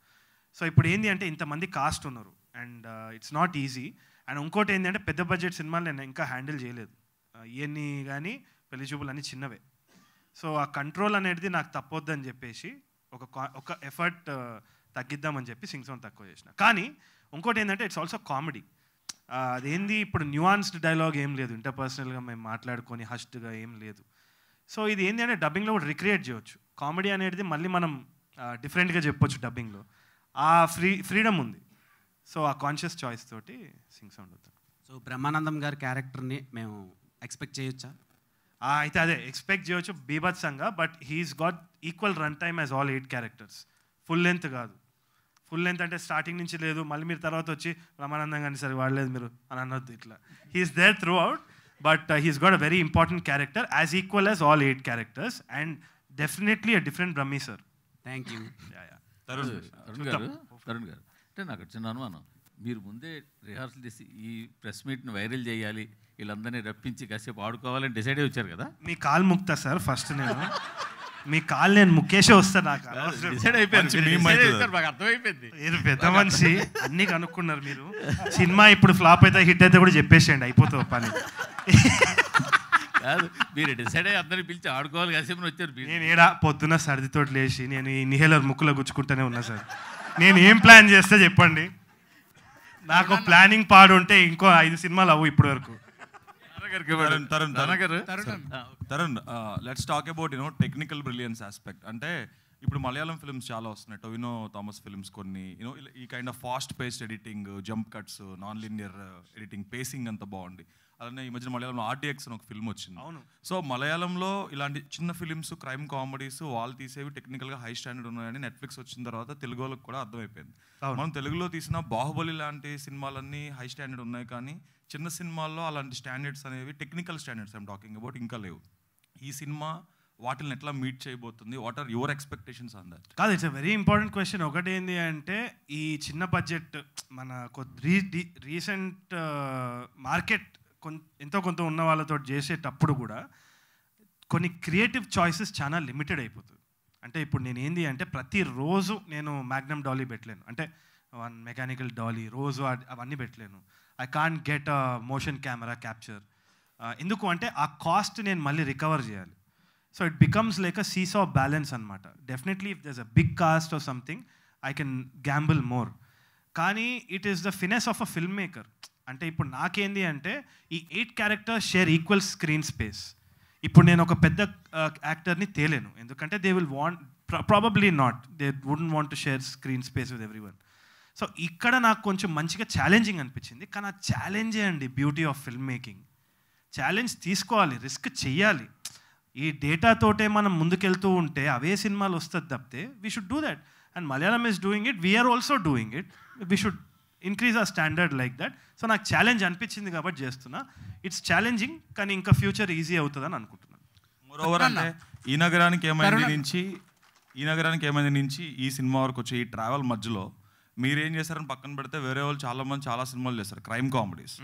సో ఇప్పుడు ఏంటి అంటే, ఇంతమంది కాస్ట్ ఉన్నారు and it's not easy. And ఇంకోటి ఏంటి అంటే, పెద్ద బడ్జెట్ సినిమాలు నేను ఇంకా హ్యాండిల్ చేయలేదు. ఇవన్నీ కానీ పెళ్లిచూపులు అన్నీ చిన్నవే. సో ఆ కంట్రోల్ అనేది నాకు తప్పొద్దని చెప్పేసి ఒక ఎఫర్ట్ తగ్గిద్దామని చెప్పి సింగ్ సౌండ్ తక్కువ చేసిన. కానీ ఇంకోటి ఏంటంటే, ఇట్స్ ఆల్సో కామెడీ. అదేంది ఇప్పుడు న్యూయాన్స్డ్ డైలాగ్ ఏం లేదు, ఇంటర్పర్సనల్గా మేము మాట్లాడుకొని హస్ట్గా ఏం లేదు. సో ఇది ఏంటి అంటే, డబ్బింగ్లో కూడా రిక్రియేట్ చేయవచ్చు. కామెడీ అనేది మళ్ళీ మనం డిఫరెంట్గా చెప్పొచ్చు డబ్బింగ్లో. ఆ ఫ్రీడమ్ ఉంది. సో ఆ కాన్షియస్ చాయిస్ తోటి సింగ్ సౌండ్ అవుతుంది. సో బ్రహ్మానందం గారి క్యారెక్టర్ని మేము ఎక్స్పెక్ట్ చేయొచ్చా? అయితే అదే ఎక్స్పెక్ట్ చేయొచ్చు బీభత్సంగా. But he's got equal run time as all 8 characters. Full length కాదు. ఫుల్ లెంత్ అంటే స్టార్టింగ్ నుంచి లేదు, మళ్ళీ మీరు తర్వాత వచ్చి బ్రహ్మానందం గారిని సరే వాడలేదు మీరు అని అనొద్దు. ఇట్లా he's there throughout. But he's got a very important character as equal as all 8 characters. And definitely a different Brahmi sir. Thank you. Tarun garu అంటే నాకు చిన్న అనుమానం, మీరు ముందే రిహార్సల్ చేసి ఈ ప్రెస్ మీట్ని వైరల్ చేయాలి, వీళ్ళందరినీ రప్పించి కాసేపు ఆడుకోవాలని డిసైడ్ అయ్యి వచ్చారు కదా? మీ కాల్ ముక్తా సార్ ఫస్ట్. నేను మీ కాల్ నేను ముఖేషే వస్తా. నాకు అర్థమైపోయింది, పెద్ద మనిషి అన్నీ కనుక్కున్నారు మీరు. సినిమా ఇప్పుడు ఫ్లాప్ అయితే హిట్ అయితే కూడా చెప్పేసేయండి, అయిపోతావు పని. కాదు, మీరు డిసైడ్ అయ్యి అందరినీ పిలిచి ఆడుకోవాలి కాసేపు వచ్చారు. నేను ఏడా పొద్దున సర్దితో లేచి నేను ఈ ఇన్హేలర్ ముక్కులో గుచ్చుకుంటూనే ఉన్నా సార్. నేను ఏం ప్లాన్ చేస్తే చెప్పండి, నాకు ప్లానింగ్ పాడు ఉంటే ఇంకో 5 సినిమాలు అవ్వు ఇప్పటి వరకు. Tarun, let's talk about technical brilliance aspect. అంటే ఇప్పుడు మలయాళం ఫిల్మ్స్ చాలా వస్తున్నాయి, టొవినో థామస్ ఫిల్మ్స్ కొన్ని, యూనో ఈ kind of fast paced editing, jump cuts, non linear editing, pacing అంతా బాగుంది. అలానే ఈ మధ్యన మలయాళంలో ఆర్టీఎక్స్ అని ఒక ఫిల్మ్ వచ్చింది. అవును. సో మలయాళంలో ఇలాంటి చిన్న ఫిలిమ్స్, క్రైమ్ కామెడీస్ వాళ్ళు తీసేవి టెక్నికల్గా హై స్టాండర్డ్ ఉన్నాయని నెట్ఫ్లిక్స్ వచ్చిన తర్వాత తెలుగులోకి కూడా అర్థమైపోయింది. మనం తెలుగులో తీసిన బాహుబలి లాంటి సినిమాలన్నీ హై స్టాండర్డ్ ఉన్నాయి, కానీ చిన్న సినిమాల్లో అలాంటి స్టాండర్డ్స్ అనేవి, technical standards I'm talking about, ఇంకా లేవు. ఈ సినిమా వాటిని ఎట్లా మీట్ చేయబోతుంది? What are your expectations on that? కాదు, it's a very important question. ఒకటి ఏంటి అంటే, ఈ చిన్న బడ్జెట్ మన రీసెంట్ మార్కెట్ ఎంతో కొంత ఉన్న వాళ్ళతో చేసేటప్పుడు కూడా కొన్ని క్రియేటివ్ చాయిసెస్ చాలా లిమిటెడ్ అయిపోతుంది. అంటే ఇప్పుడు నేను ఏంటి అంటే, ప్రతిరోజు నేను మ్యాగ్నమ్ డాలీ పెట్టలేను, అంటే వన్ మెకానికల్ డాలీ రోజు అవన్నీ పెట్టలేను. I can't get a motion camera capture, ఎందుకు అంటే ఆ కాస్ట్ నేను మళ్ళీ రికవర్ చేయాలి. So it becomes like a seesaw balance anamata. Definitely if there's a big cast or something, I can gamble more. Kani it is the finesse of a filmmaker. Ante ippudu naakendi ante ee eight characters share equal screen space. Ippudu nenu oka pedda actor ni telenu, endukante they will want, probably not, they wouldn't want to share screen space with everyone. So ikkada naaku koncham manchiga challenging anipichindi, kana challenge andi beauty of filmmaking. Challenge teeskovali, risk cheyali. ఈ డేటాతోటే మనం ముందుకెళ్తూ ఉంటే అవే సినిమాలు వస్తుంది తప్పితే, we should do that. And Malayalam is doing it, we are also doing it, we should increase ఆ standard like that. So నాకు challenge అనిపించింది కాబట్టి చేస్తున్నా. ఇట్స్ ఛాలెంజింగ్, కానీ ఇంకా ఫ్యూచర్ ఈజీ అవుతుంది అని అనుకుంటున్నాను. మోరోవర్ అంటే ఈ నగరానికి ఏమైంది నుంచి ఈ సినిమా వరకు వచ్చే ఈ ట్రావెల్ మధ్యలో మీరేం చేశారని పక్కన పెడితే, వేరే వాళ్ళు చాలా మంది చాలా సినిమాలు చేస్తారు, క్రైమ్ కామెడీస్.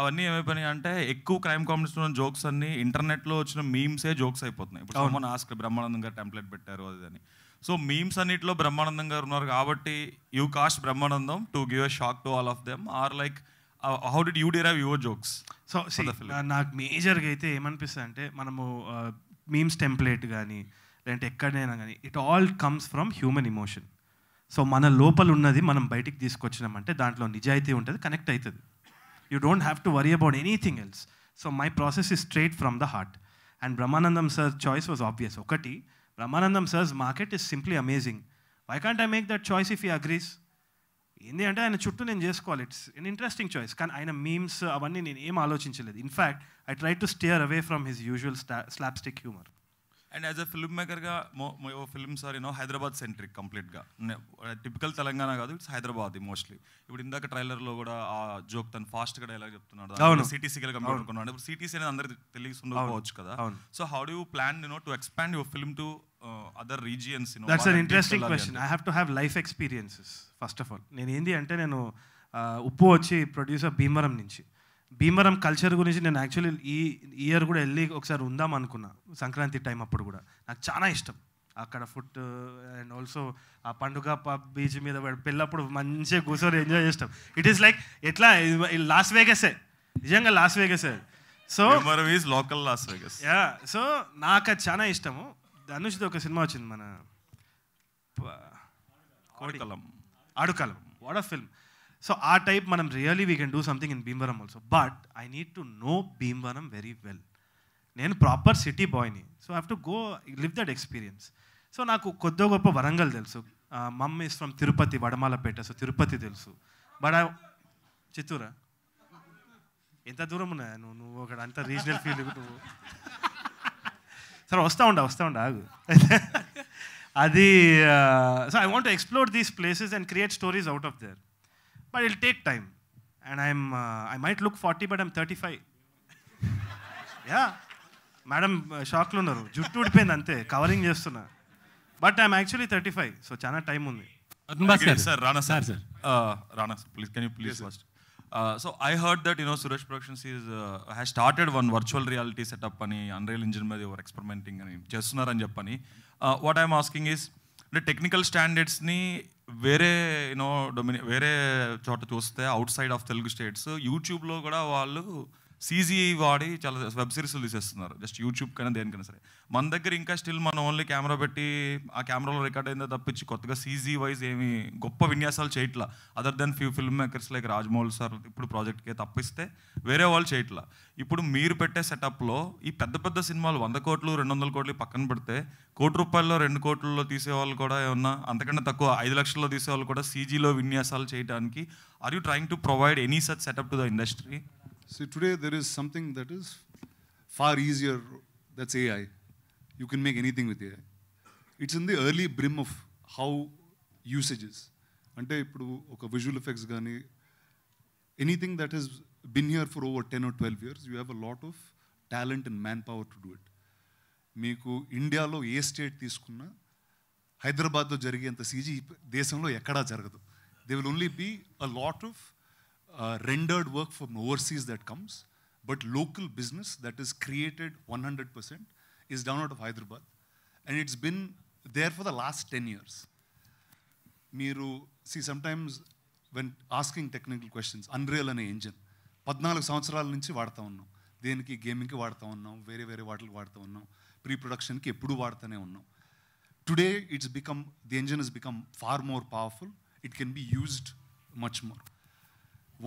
అవన్నీ ఏమైపోయినాయి అంటే, ఎక్కువ క్రైమ్ కామెడీస్ ఉన్న జోక్స్ అన్ని ఇంటర్నెట్లో వచ్చిన మీమ్సే జోక్స్ అయిపోతున్నాయి. ఇప్పుడు సమ్మన్ ఆస్క్ బ్రహ్మానందం గారు టెంప్లెట్ పెట్టారు అదని. సో మీమ్స్ అన్నింటిలో బ్రహ్మానందం గారు ఉన్నారు కాబట్టి, you cast Brahmanandam to give a shock to all of them, or like how did you derive your jokes? So నాకు మేజర్గా అయితే ఏమనిపిస్తుంది అంటే, మనము మీమ్స్ టెంప్లెట్ కానీ లేదంటే ఎక్కడైనా కానీ, it all comes from human emotion. So మన లోపల ఉన్నది మనం బయటికి తీసుకొచ్చినామంటే దాంట్లో నిజాయితీ ఉంటుంది, కనెక్ట్ అవుతుంది. You don't have to worry about anything else. So my process is straight from the heart. And Brahmanandam sir choice was obvious. ఒకటి, Brahmanandam sir's market is simply amazing. Why can't I make that choice if you agrees? ఏంటి అంటే, ఆయన చుట్టూ నేను చేసుకోవాలి. It's an interesting choice, కానీ ఆయన memes అవన్నీ నేను ఏం ఆలోచించలేదు. In fact I try to steer away from his usual slapstick humour. And as a film మేకర్గా films are you know Hyderabad centric కంప్లీట్గా. టిపికల్ తెలంగాణ కాదు, ఇట్స్ హైదరాబాద్ మోస్ట్లీ. ఇప్పుడు ఇందాక ట్రైలర్లో కూడా ఆ జోక్ తను ఫాస్ట్గా ఎలా చెప్తున్నాడు, సిటీసీ కంప్యూటర్. ఇప్పుడు సిటీసీ అనేది అందరికి తెలిసి ఉండకపోవచ్చు కదా. So how do you plan you know to expand your film to other regions? That's an interesting question. I have to have life experiences first of all. నేను ఏంటి అంటే, నేను ఉప్పు వచ్చి ప్రొడ్యూసర్ భీమవరం నుంచి, భీమవరం కల్చర్ గురించి నేను యాక్చువల్లీ ఈ ఇయర్ కూడా వెళ్ళి ఒకసారి ఉందాం అనుకున్నా, సంక్రాంతి టైం. అప్పుడు కూడా నాకు చాలా ఇష్టం అక్కడ ఫుడ్, అండ్ ఆల్సో ఆ పండుగ బీచ్ మీద పెళ్ళప్పుడు మంచిగా కూర్చొని ఎంజాయ్ చేస్తాం. ఇట్ ఈస్ లైక్ ఎట్లా లాస్ వేగసే, నిజంగా లాస్ వేగసే. So local Las Vegas. Yeah, so నాకు అది చాలా ఇష్టము. ధనుష్ది ఒక సినిమా వచ్చింది మన కోడికలం, Aadukalam, what of film. So ఆ టైప్ మనం really we can do something in Bhimavaram also, but I need to know Bhimavaram very well. నేను ప్రాపర్ సిటీ బాయ్ని, so I have to go live that experience. So నాకు కొద్దో గొప్ప వరంగల్ తెలుసు, mum is from Tirupati, Vadamalapeta, so Tirupati తెలుసు. But చిత్తూరా ఎంత దూరం ఉన్నాయా నువ్వు అక్కడ అంత రీజనల్ ఫీల్ నువ్వు. సరే వస్తూ ఉండా ఆగు. అది so I want to explore these places and create stories out of there. But it'll take time, and I might look 40, but I'm 35. Yeah, madam shock lo unnaru, juttu udipoyindi ante covering chestunna, but I'm actually 35, so chana time undi. Sir Rana sir, please can you please first. So I heard that you know Suresh Productions has started one virtual reality setup ani, Unreal Engine medi over experimenting ani chestunaru ani cheppani. What I'm asking is, అంటే technical స్టాండర్డ్స్ని వేరే you know వేరే చోట చూస్తే, outside of Telugu states యూట్యూబ్లో కూడా వాళ్ళు CGI వాడి చాలా వెబ్ సిరీస్లు తీసేస్తున్నారు జస్ట్ యూట్యూబ్ కన్నా దేనికైనా సరే. మన దగ్గర ఇంకా స్టిల్ మనం ఓన్లీ కెమెరా పెట్టి ఆ కెమెరాలో రికార్డ్ అయిందో తప్పించి కొత్తగా CG వైజ్ ఏమి గొప్ప విన్యాసాలు చేయట్లా, other then few film makers like Rajamouli sir ఇప్పుడు ప్రాజెక్ట్కే తప్పిస్తే వేరే వాళ్ళు చేయట్లా. ఇప్పుడు మీరు పెట్టే సెటప్లో ఈ పెద్ద పెద్ద సినిమాలు 100 కోట్లు 200 కోట్లు పక్కన పెడితే ₹1 కోటి 2 కోట్లలో తీసేవాళ్ళు కూడా ఏమన్నా అంతకంటే తక్కువ 5 లక్షల్లో తీసేవాళ్ళు కూడా CGలో విన్యాసాలు చేయడానికి are you trying to provide any such setup to the industry? So today there is something that is far easier, that's AI. You can make anything with AI. It's in the early brim of how usage is. Ante ippudu oka visual effects gaani, anything that has been here for over 10 or 12 years, you have a lot of talent and manpower to do it. Meeku India lo a state teeskunna, Hyderabad lo jarigeyanta CG deshamlo ekkada jaragadu. There will only be a lot of rendered work from overseas that comes, but local business that is created 100% is down out of Hyderabad, and it's been there for the last 10 years. Meeru, see, sometimes when asking technical questions, Unreal Engine, 14 సంవత్సరాల నుంచి వాడతా ఉన్నాం, దేనికి గేమింగ్కి వాడతా ఉన్నాం, వేరే వేరే వాటికి వాడతా ఉన్నాం, ప్రీ ప్రొడక్షన్కి ఎప్పుడు వాడతానే ఉన్నాం. Today it's become, the engine has become far more powerful, it can be used much more.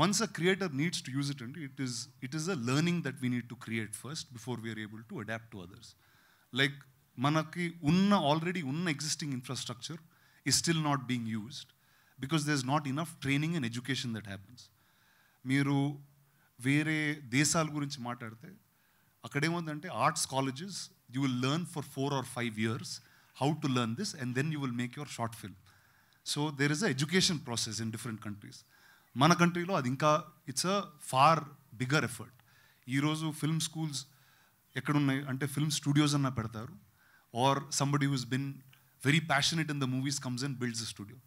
Once a creator needs to use it, and it is a learning that we need to create first before we are able to adapt to others. Like manaki already unna existing infrastructure is still not being used because there's not enough training and education that happens. Meeru vere desal gurinchi maatladte akade emundante arts colleges, you will learn for 4 or 5 years how to learn this, and then you will make your short film. So there is an education process in different countries. మన కంట్రీలో అది ఇంకా it's a far bigger effort. ఈరోజు film schools ఎక్కడున్నాయి అంటే film studios అన్న పెడతారు, or somebody who's been very passionate in the movies comes and builds a studio.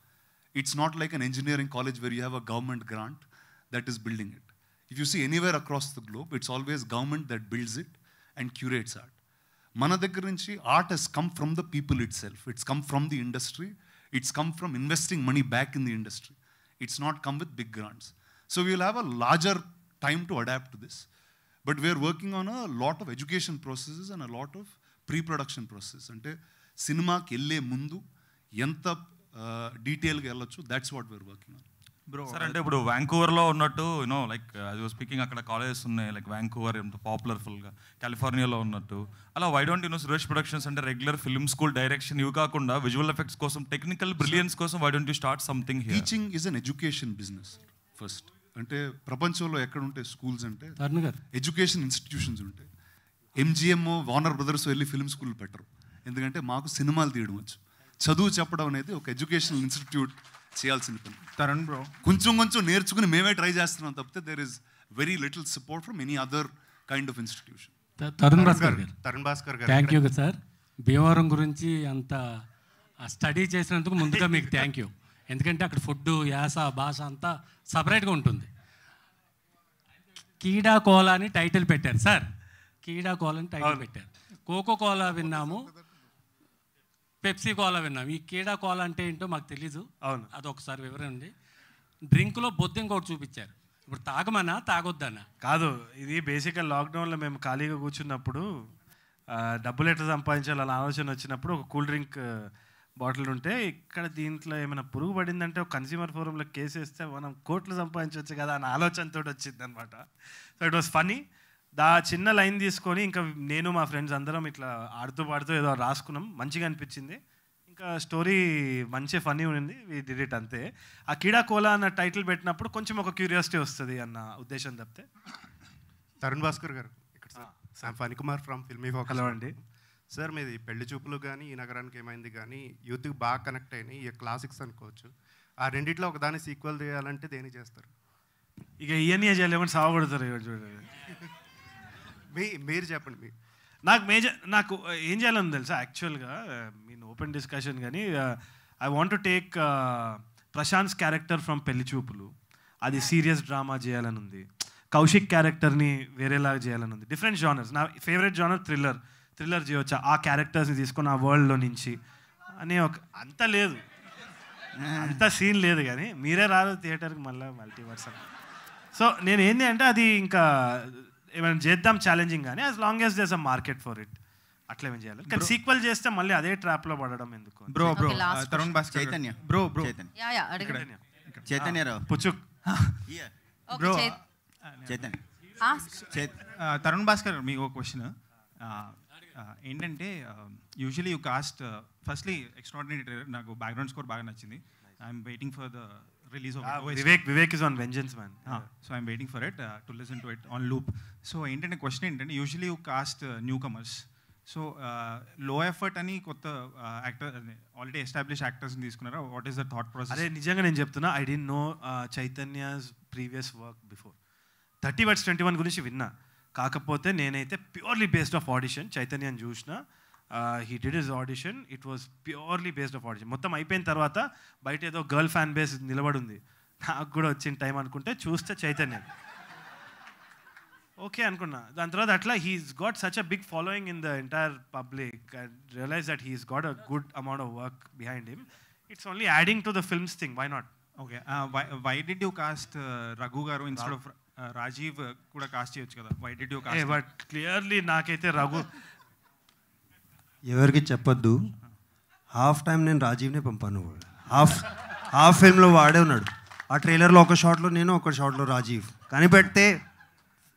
It's not like an engineering college where you have a government grant that is building it. If you see anywhere across the globe, it's always government that builds it and curates art. మన దగ్గర నుంచి art has come from the people itself, it's come from the industry, it's come from investing money back in the industry. It's not come with big grants. So we'll have a larger time to adapt to this. But we're working on a lot of education processes and a lot of pre-production processes. Ante cinema ki elle mundu enta detail ga ellachu, that's what we're working on. Bro, sir, ante ippudu Vancouver lo unnattu, you know, like as I was speaking akada colleges unnai like Vancouver ento popular full ga, California lo unnattu ala why don't you know Suresh Productions ante regular film school direction ivu kaakunda visual effects kosam technical brilliance kosam why don't you start something here? Teaching is an education business first. Ante prapanchamlo ekkada unte schools ante education institutions untai. MGM Warner Brothers velli film school pettaru endukante maaku cinemalu teeyadam vachu, chaduvu cheppadam anedi oka educational institute చేయాల్సిన పని. Tarun bro కొంచెం కొంచెం నేర్చుకుని మేమే try చేస్తున్నాం తప్పితే there is very little support from any other kind of institution. Tarun Bhaskar garu thank you sir. Bhimavaram గురించి అంత స్టడీ చేసినందుకు ముందుగా మీకు థ్యాంక్ యూ. ఎందుకంటే అక్కడ ఫుడ్, యాస, భాష అంతా సపరేట్గా ఉంటుంది. కీడా కోలా అని టైటిల్ పెట్టారు సార్, కీడా కోలా అని టైటిల్ పెట్టారు. కోకో కోలా విన్నాము, పెప్సీ కోలా విన్నాం, ఈ కీడా కోలా అంటే ఏంటో మాకు తెలీదు. అవును, అదొకసారి వివరణ ఉంది. డ్రింక్లో బొద్దింక ఒకటి చూపించారు, ఇప్పుడు తాగమనా తాగొద్దనా? కాదు, ఇది బేసిక్గా లాక్డౌన్లో మేము ఖాళీగా కూర్చున్నప్పుడు డబ్బులు ఎట్లా సంపాదించాలి అలా ఆలోచన వచ్చినప్పుడు ఒక కూల్ డ్రింక్ బాటిల్ ఉంటే ఇక్కడ దీంట్లో ఏమైనా పురుగు పడిందంటే ఒక కన్స్యూమర్ ఫోరంలో కేసు వేస్తే మనం కోట్లు సంపాదించవచ్చు కదా అనే ఆలోచనతో వచ్చింది అనమాట. So it was funny. దా చిన్న లైన్ తీసుకొని ఇంకా నేను మా ఫ్రెండ్స్ అందరం ఇట్లా ఆడుతూ పాడుతూ ఏదో రాసుకున్నాం, మంచిగా అనిపించింది. ఇంకా స్టోరీ మంచి ఫన్నీ ఉంది, వి డిడ్ ఇట్ అంతే. ఆ కీడా కోలా అన్న టైటిల్ పెట్టినప్పుడు కొంచెం ఒక క్యూరియాసిటీ వస్తుంది అన్న ఉద్దేశం తప్పితే. తరుణ్ భాస్కర్ గారు ఇక్కడ sir, Phani Kumar from Filmy Focus అండి. సార్ మీది పెళ్లిచూపులు కానీ ఈ నగరానికి ఏమైంది కానీ యూత్కి బాగా కనెక్ట్ అయినాయి, ఇక క్లాసిక్స్ అనుకోవచ్చు. ఆ రెండిట్లో ఒకదాన్ని సీక్వెల్ చేయాలంటే దేని చేస్తారు? ఇక ఇవన్నీ చేయలేమని సాగొడతారు చూడండి. మీరు చెప్పండి. నాకు ఏం చేయాలని తెలుసా యాక్చువల్గా, మీన్ ఓపెన్ డిస్కషన్, కానీ I want to take Prashanth's character from Pellichoopulu, అది సీరియస్ డ్రామా చేయాలని ఉంది. కౌశిక్ క్యారెక్టర్ని వేరేలాగా చేయాలని ఉంది. డిఫరెంట్ జానర్స్, నా ఫేవరెట్ జానర్ థ్రిల్లర్ చేయవచ్చు. ఆ క్యారెక్టర్స్ని తీసుకొని ఆ వరల్డ్లో నుంచి అనే ఒక అంత లేదు, అంత సీన్ లేదు, కానీ మీరే రాదు థియేటర్కి మళ్ళీ మల్టీవర్స్. సో నేను ఏంటి అంటే అది ఇంకా ఏమైనా చేద్దాం ఛాలెంజింగ్ కానీ as long as there's a market for it అట్లా ఏం చేయాలి. కానీ సీక్వెల్ చేస్తే మళ్ళీ అదే ట్రాప్ లో పడడం ఎందుకు. Bro bro Tarun Bhaskar Chaitanya bro bro yeah yeah అడగండి చైతన్య రావు పుచుక్ యా బ్రో చైతన్య తరుణ్ భాస్కర్ మీకు ఒక క్వశ్చన్ ఏంటంటే usually you cast firstly extraordinary trailer నాకు బ్యాక్గ్రౌండ్ స్కోర్ బాగా నచ్చింది. I'm waiting for the release of Vivek is on vengeance man so I'm waiting for it to listen to it on loop. So interne question interne usually you cast newcomers so low effort ani kotta actor already established actors ni iskunara what is the thought process? Are nijanga nen cheptuna I didn't know Chaitanya's previous work before 30 words 21 gurinchi vinna kakapothe nenaithe purely based of audition Chaitanya ni chusna. He did his audition. It was purely based on audition. మొత్తం అయిపోయిన తర్వాత బయట ఏదో girl fan base నిలబడుంది. నాకు కూడా వచ్చిన time అనుకుంటే చూస్తే చైతన్య ఓకే అనుకున్నా. దాని తర్వాత అట్లా he's got such a big following in the entire public I realize that he's got a good amount of work behind him. It's only adding to the films thing why not. Okay why did you cast Raghu garu instead of Rajiv కూడా cast చేయొచ్చు కదా why did you cast? But clearly నాకైతే రఘు ఎవరికి చెప్పద్దు half time నేను రాజీవ్నే పంపాను. Half ఫిల్మ్లో వాడే ఉన్నాడు ఆ ట్రైలర్లో ఒక షాట్లో నేను ఒక షాట్లో రాజీవ్ కనిపెడితే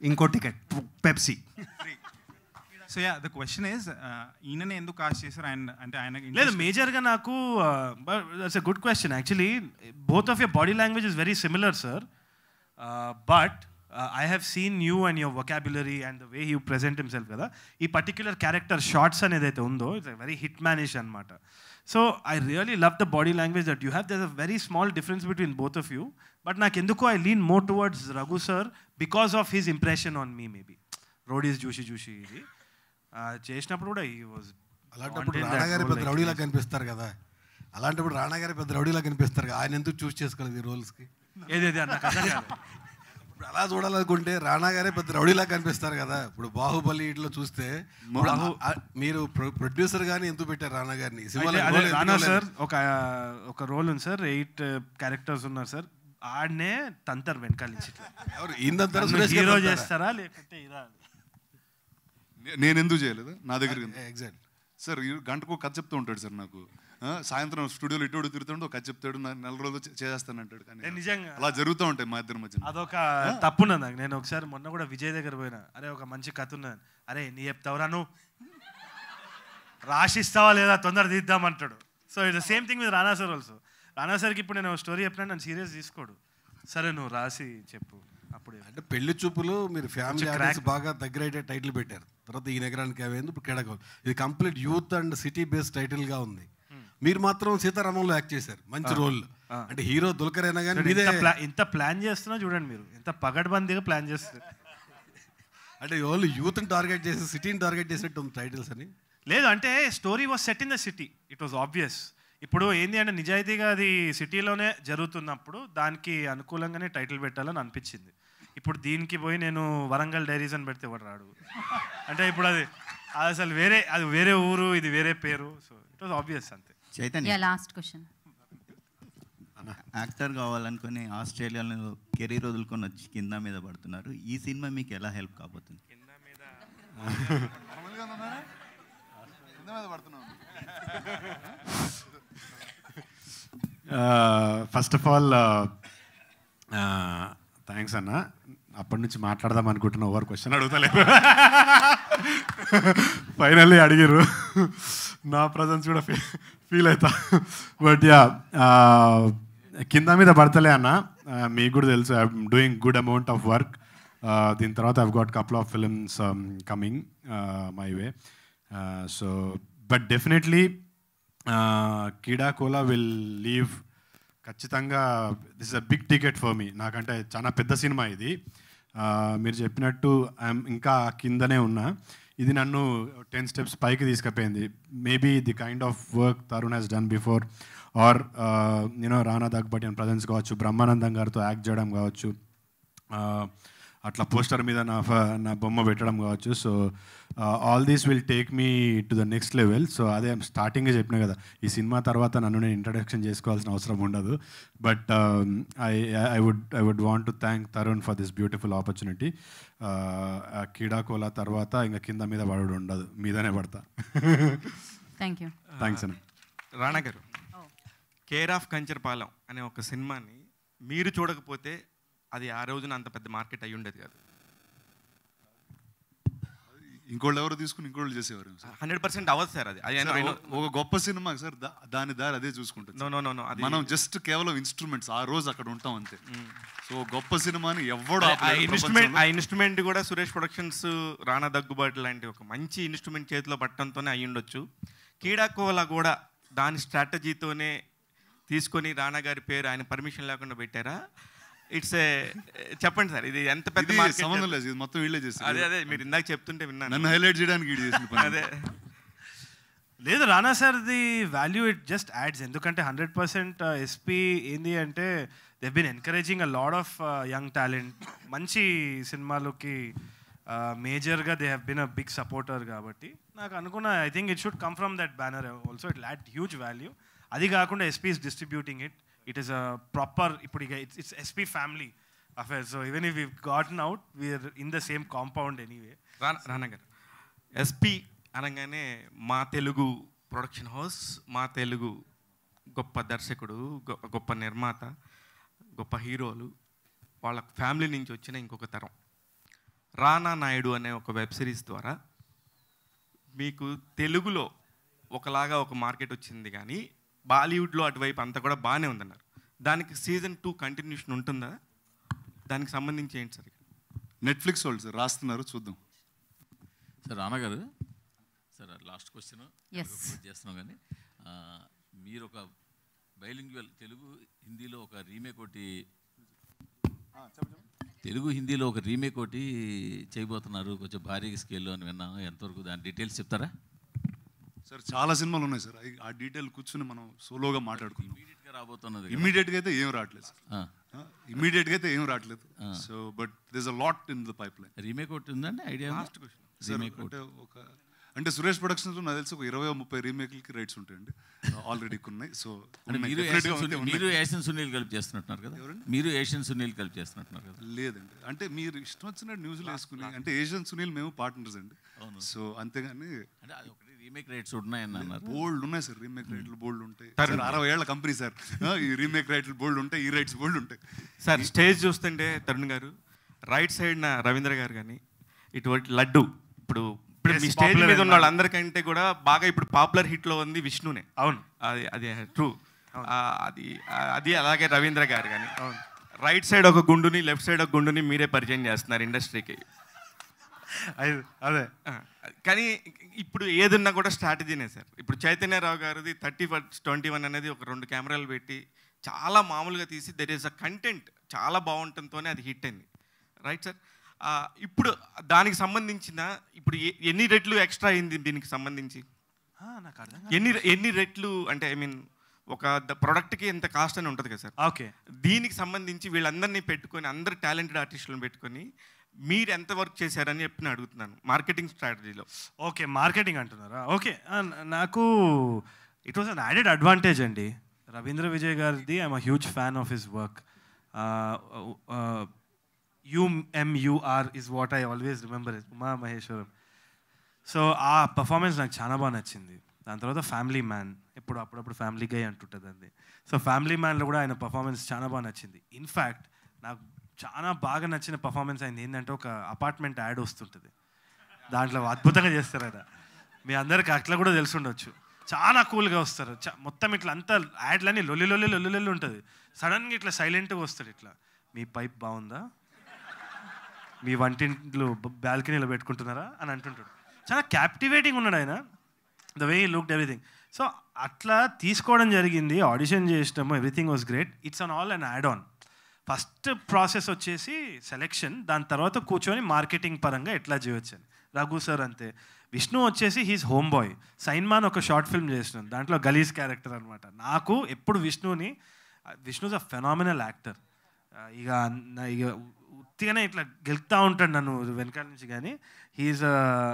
ఇంకో ticket Pepsi. So yeah the question is ఈయననే ఎందుకు కాస్ట్ చేశారు ఆయన అంటే ఆయన లేదు మేజర్గా నాకు that's a good question actually both of your body language is very similar sir but I have seen you and your vocabulary and the way you present himself kada ee particular character shots anedaithe undo it's a very hitmanish anamata. So I really love the body language that you have. There's a very small difference between both of you but nak enduko I lean more towards Raghu sir because of his impression on me maybe roadies juicy idi chesnappudu kuda he was alantappudu Rana gari pedda rowdy la kanipistaru kada alantappudu Rana gari pedda rowdy la kanipistaru kada ayane endu choose cheskoledi ee roles ki ededi anna kada kada అలా చూడాలనుకుంటే రాణా గారే పెద్ద రౌడీలా కనిపిస్తారు కదా. ఇప్పుడు బాహుబలి ఇట్లో చూస్తే మీరు ప్రొడ్యూసర్ గానీ ఎందుకు పెట్టారు రాణా గారిని? రాణా సార్ ఒక రోల్ ఉంది సార్ 8 క్యారెక్టర్స్ ఉన్నారు సార్ ఆడనే తంతర్ వెనకాల హీరో చేస్తారా లేకపోతే నేను ఎందుకు చేయలేదు నా దగ్గర ఎగ్జాక్ట్ సార్ గంటకు కథ చెప్తూ ఉంటాడు సార్ నాకు సాయంత్రం స్టూడియోలో ఇటు తిరుగుతాడు కథ చెప్తాడు నెల రోజులు చేసేస్తానంటాడు కానీ నిజంగా అలా జరుగుతూ ఉంటాయి మా ఇద్దరి మధ్య. అదొక తప్పున్నా నాకు. నేను ఒకసారి మొన్న కూడా విజయ్ దగ్గర పోయినా అరే ఒక మంచి కథ ఉన్నాను అరే నీ చెప్తావురా నువ్వు రాసిస్తావా లేదా తొందర తీద్దామంటాడు. So it's same thing with Rana sir also. Rana సార్కి ఇప్పుడు నేను స్టోరీ చెప్పినా నన్ను సీరియస్ తీసుకోడు సరే నువ్వు రాసి చెప్పు అప్పుడు అంటే పెళ్లి చూపులు మీరు ఫ్యామిలీ ఆడియన్స్ బాగా దగ్గర అయితే టైటిల్ పెట్టారు తర్వాత ఈ నగరానికి అవేంది ఇప్పుడు కేడాకోల్ ఇది complete youth and city based టైటిల్గా ఉంది. మీరు మాత్రం సీతారామంలో యాక్ట్ చేశారు మంచి రోల్ అంటే హీరో దుల్కర్ అయినా కానీ ఇంత ప్లాన్ చేస్తున్నా చూడండి మీరు ఎంత పగడ్బందీగా ప్లాన్ చేస్తారు అంటే వాళ్ళు యూత్ని టార్గెట్ చేసి సిటీని టార్గెట్ చేసినట్టు ఉంది టైటిల్స్ అని. లేదు అంటే story was set in the city it was obvious. ఇప్పుడు ఏంటి అంటే నిజాయితీగా అది సిటీలోనే జరుగుతున్నప్పుడు దానికి అనుకూలంగానే టైటిల్ పెట్టాలని అనిపించింది. ఇప్పుడు దీనికి పోయి నేను వరంగల్ డైరీస్ అని పెడితే వాడు రాడు అంటే ఇప్పుడు అది అసలు వేరే అది వేరే ఊరు ఇది వేరే పేరు. సో ఇట్ వాజ్ ఆబ్వియస్ అంతే. చైతన్య లాస్ట్ క్వశ్చన్ యాక్టర్ కావాలనుకుని ఆస్ట్రేలియాలో కెరీర్ వదులుకొని వచ్చి కింద మీద పడుతున్నారు ఈ సినిమా మీకు ఎలా హెల్ప్ కాబోతుంది? ఫస్ట్ ఆఫ్ ఆల్ థ్యాంక్స్ అన్న అప్పటి నుంచి మాట్లాడదాం అనుకుంటున్నా ఓవర్ క్వశ్చన్ అడుగుతలేదు ఫైనల్లీ అడిగిర్రు నా ప్రజెన్స్ కూడా ఫీల్ అవుతా. బట్ యా కింద మీద పడతలే అన్న మీకు కూడా తెలుసు I'm doing good amount of work దీని తర్వాత I've got couple of films coming my way so but definitely కీడా Kola will leave ఖచ్చితంగా this is a big ticket for me నాకంటే చాలా పెద్ద సినిమా ఇది. మీరు చెప్పినట్టు ఐఎమ్ ఇంకా కిందనే ఉన్నా ఇది నన్ను 10 స్టెప్స్ పైకి తీసుకుపోయింది. Maybe the kind of work Tarun he's done before or you know Rana Daggubati and presence కావచ్చు బ్రహ్మానందం గారితో యాక్ట్ చేయడం కావచ్చు atla poster meeda na bomma vettadam kavachu. So all this will take me to the next level. So ade I'm starting ga cheppina kada ee cinema tarvata nannu nen introduction chesukovalsina avasaram undadu, but I would want to thank Tharun for this beautiful opportunity. Keedaa Cola tarvata inga kinda meeda vaadu undadu, meedane vadta. Thank you. Thanks anna. Rana garu, care of Kancharapalem అనే ఒక సినిమాని మీరు చూడకపోతే అది ఆ రోజున అంత పెద్ద మార్కెట్ అయ్యి ఉండేది కాదు. ఇంకోళ్ళు ఎవరు తీసుకుని ఇంకోళ్ళు చేసేవారు. 100% అవ్వదు సార్ అది. ఒక గొప్ప సినిమా సార్, దాని దారి అదే చూసుకుంటుంది. మనం జస్ట్ కేవలం ఇన్స్ట్రుమెంట్స్, ఆ రోజు అక్కడ ఉంటాం అంతే. సో గొప్ప సినిమాని ఎవడో ఆ ఇన్స్ట్రుమెంట్ కూడా సురేష్ ప్రొడక్షన్స్, రాణా దగ్గుబాటి లాంటి ఒక మంచి ఇన్స్ట్రుమెంట్ చేతిలో పట్టడంతోనే అయ్యి ఉండొచ్చు. కీడా కోలా కూడా దాని స్ట్రాటజీతోనే తీసుకొని రాణా గారి పేరు ఆయన పర్మిషన్ లేకుండా పెట్టారా? ఇట్స్ ఏ, చెప్పండి సార్ ఇది ఎంత పెద్ద సంబంధం లేదు, ఇది మొత్తం వీళ్ళే చేస్తారు. అదే అదే మీరు ఇందాక చెప్తుంటే విన్నాను, నన్ను హైలైట్ చేయడానికి. అదే లేదు రాణా సార్ది వాల్యూ ఇట్ జస్ట్ యాడ్స్, ఎందుకంటే 100% ఎస్పీ ఏంది అంటే they have been encouraging a lot of young talent, మంచి సినిమాలకి మేజర్గా they have been a big supporter. కాబట్టి నాకు అనుకున్న I think it should come from that banner also, it add huge value. అది కాకుండా SP is distributing it, it is a proper, ఇప్పుడు it's SP family affair. So even if we've gotten out we're in the same compound anyway. Rana garu, SP అనగానే మా Telugu production house, మా తెలుగు గొప్ప దర్శకుడు, గొప్ప నిర్మాత, గొప్ప హీరోలు, వాళ్ళ ఫ్యామిలీ నుంచి వచ్చిన ఇంకొక తరం. రానా నాయుడు అనే ఒక వెబ్ సిరీస్ ద్వారా మీకు తెలుగులో ఒకలాగా ఒక మార్కెట్ వచ్చింది, కానీ బాలీవుడ్లో అటువైపు అంతా కూడా బాగానే ఉందన్నారు. దానికి సీజన్ 2 కంటిన్యూషన్ ఉంటుందా? దానికి సంబంధించి ఏంటి సార్? నెట్ఫ్లిక్స్ వాళ్ళు సార్ రాస్తున్నారు, చూద్దాం సార్. రానా గారు సార్, లాస్ట్ క్వశ్చన్ చేస్తున్నాం, కానీ మీరు ఒక బైలింగ్యువల్, తెలుగు హిందీలో ఒక రీమేక్ ఒకటి, తెలుగు హిందీలో ఒక రీమేక్ ఒకటి చేయబోతున్నారు కొంచెం భారీ స్కేల్లో అని విన్నాము. ఎంతవరకు దాని డీటెయిల్స్ చెప్తారా సార్? చాలా సినిమాలు ఉన్నాయి సార్, ఆ డీటెయిల్ కూర్చుని మనం సోలోగా మాట్లాడుకుంటాం. ఇమీడియట్గా రాబోతున్నది, ఇమీడియట్గా అయితే ఏం రావట్లేదు సార్, ఇమీడియట్గా అయితే ఏం రావట్లేదు. So but there is a lot in the pipeline. Remake ఒకటి ఉందండి ఐడియా. లాస్ట్ క్వశ్చన్ సార్, అంటే ఒక అంటే సురేష్ ప్రొడక్షన్స్ నాకు తెలిసి ఒక 20-30 రీమేక్లకి రైట్స్ ఉంటాయండి, ఆల్రెడీ ఉన్నాయి. సో మీరు ఏషియన్ సునీల్ కలిపి చేస్తున్నట్టున్నారు కదా? మీరు ఏషియన్ సునీల్ కలిపి చేస్తున్నట్టున్నారు కదా? లేదండి, అంటే మీరు ఇష్టం వచ్చిన న్యూస్లు వేసుకుని, అంటే ఏషియన్ సునీల్ మేము పార్ట్నర్స్ అండి. సో అంతేగాని అంటే ఒకటి రీమేక్ రైట్స్ ఉన్నాయన్నారు. బోల్డ్ ఉన్నాయి సార్, రీమేక్ రైట్లు బోల్డ్ ఉంటాయి. 60 ఏళ్ల కంపెనీ సార్, ఈ రీమేక్ రైట్లు బోల్డ్ ఉంటాయి, ఈ రైట్స్ బోల్డ్ ఉంటాయి సార్. స్టేజ్ చూస్తుంటే తరుణ్ గారు, రైట్ సైడ్ నా రవీంద్ర గారు, కానీ ఇటువంటి లడ్డు ఇప్పుడు మీ స్టేజ్ మీద ఉన్న వాళ్ళందరికంటే కూడా బాగా ఇప్పుడు పాపులర్ హిట్లో ఉంది విష్ణునే. అవును, అది అది ట్రూ. అది అది అలాగే రవీంద్ర గారు, కానీ అవును రైట్ సైడ్ ఒక గుండుని, లెఫ్ట్ సైడ్ ఒక గుండుని మీరే పరిచయం చేస్తున్నారు ఇండస్ట్రీకి. అదే కానీ ఇప్పుడు ఏదున్నా కూడా స్ట్రాటజీనే సార్. ఇప్పుడు చైతన్యరావు గారిది 30/21 అనేది ఒక 2 కెమెరాలు పెట్టి చాలా మామూలుగా తీసి దెర్ ఈస్ అ కంటెంట్ చాలా బాగుంటుందోనే అది హిట్ అయింది, రైట్ సార్? ఇప్పుడు దానికి సంబంధించిన ఇప్పుడు ఎన్ని రెట్లు ఎక్స్ట్రా అయింది దీనికి సంబంధించి? ఎన్ని రెట్లు అంటే ఐ మీన్ ఒక ప్రోడక్ట్కి ఎంత కాస్ట్ అని ఉంటుంది కదా సార్? ఓకే, దీనికి సంబంధించి వీళ్ళందరినీ పెట్టుకొని, అందరు టాలెంటెడ్ ఆర్టిస్టులను పెట్టుకొని మీరు ఎంత వర్క్ చేశారని చెప్పి నేను అడుగుతున్నాను, మార్కెటింగ్ స్ట్రాటజీలో. ఓకే, మార్కెటింగ్ అంటున్నారా? ఓకే, నాకు it was an added advantage అండి. రవీంద్ర విజయ్ గారిది I'm a huge fan of his work. UMUR is what I always remember, Uma Maheshwaram. So aa performance నాకు చాలా బాగా నచ్చింది. దాని తర్వాత ఫ్యామిలీ మ్యాన్, ఎప్పుడు అప్పుడప్పుడు ఫ్యామిలీ గై అంటుంటుందండి. సో ఫ్యామిలీ మ్యాన్లో కూడా ఆయన పర్ఫార్మెన్స్ చాలా బాగా నచ్చింది. ఇన్ఫ్యాక్ట్ నాకు చాలా బాగా నచ్చిన పర్ఫార్మెన్స్ అయింది ఏంటంటే, ఒక అపార్ట్మెంట్ యాడ్ వస్తుంటుంది, దాంట్లో అద్భుతంగా చేస్తారు ఆయన. మీ అందరికి అట్లా కూడా తెలుసుండొచ్చు, చాలా కూల్గా వస్తారు. మొత్తం ఇట్లా అంతా యాడ్లని లొల్లి ఉంటుంది, సడన్గా ఇట్లా సైలెంట్గా వస్తాడు. ఇట్లా మీ పైప్ బాగుందా, మీ వంటింట్లో బాల్కనీలో పెట్టుకుంటున్నారా అని అంటుంటాడు. చాలా క్యాప్టివేటింగ్ ఉన్నాడు ఆయన, the way he looked everything. So అట్లా తీసుకోవడం జరిగింది, ఆడిషన్ చేసినాము, everything was great. It's an all and add on. First process వచ్చేసి సెలెక్షన్, దాని తర్వాత కూర్చొని మార్కెటింగ్ పరంగా ఎట్లా చేయవచ్చు అని. రఘు సార్ అంతే, విష్ణు వచ్చేసి హీస్ హోమ్ బాయ్. సైన్మాన్ ఒక షార్ట్ ఫిల్మ్ చేసినాను, దాంట్లో గలీజ్ క్యారెక్టర్ అనమాట. నాకు ఎప్పుడు విష్ణుని, Vishnu is a phenomenal actor, ఇక ఉత్తిగానే ఇట్లా గెలుకుతా ఉంటాడు నన్ను వెనకాల నుంచి. కానీ he's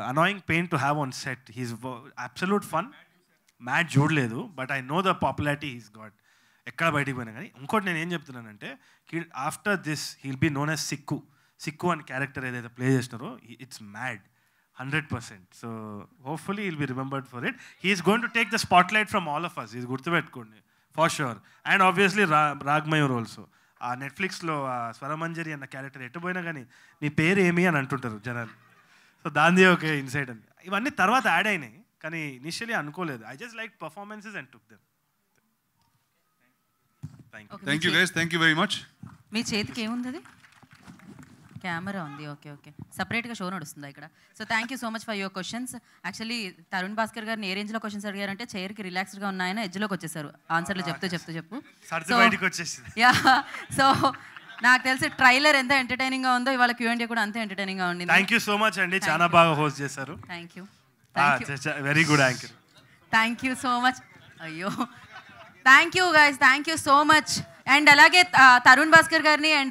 annoying pain to have on set. He's absolute fun. Mat చూడలేదు, but I know the popularity he's got. ఎక్కడ బయటికి పోయినా కానీ. ఇంకోటి నేను ఏం చెప్తున్నానంటే, after this he'll be known as Sikku. Sikku అనే క్యారెక్టర్ ఏదైతే ప్లే చేసినారో it's mad 100%. So hopefully he'll be remembered for it. He is going to take the spotlight from all of us. He's gurtupettukondi for sure. And obviously Ragmayur also. ఆ నెట్ఫ్లిక్స్లో స్వరమంజరి అన్న character ఎట్టపోయినా కానీ నీ పేరు ఏమి అని అంటుంటారు జనాలు. సో దాందే ఒక ఇన్సైట్ అని. ఇవన్నీ తర్వాత యాడ్ అయినాయి కానీ ఇనిషియలీ అనుకోలేదు. I just like performances and took them. Thank you guys. Thank you very much. మీ చేతికి ఏముంది? అది కెమెరా ఉంది. ఓకే ఓకే, సపరేట్గా షో నడుస్తుంది ఇక్కడ. So thank you so much for your questions. Actually Tarun Bhaskar గారిని ఏ రేంజ్లో క్వశ్చన్స్ అడిగారంటే, చైర్కి రిలాక్స్డ్గా ఉన్నాయని ఎడ్జ్లోకి వచ్చేసారు ఆన్సర్లు చెప్తూ. యా, సో నాకు తెలిసి ట్రైలర్ ఎంత ఎంటర్టైనింగ్గా ఉందో ఇవాళ క్యూఎండి కూడా అంతే ఎంటర్టైనింగ్గా ఉంది. థ్యాంక్ యూ సో మచ్ అండి, చాలా బాగా హోస్ట్ చేశారు. Thank you, very good anchor. Thank you so much. అయ్యో, thank you guys, thank you so much. And అలాగే తరుణ్ భాస్కర్ గారిని అండ్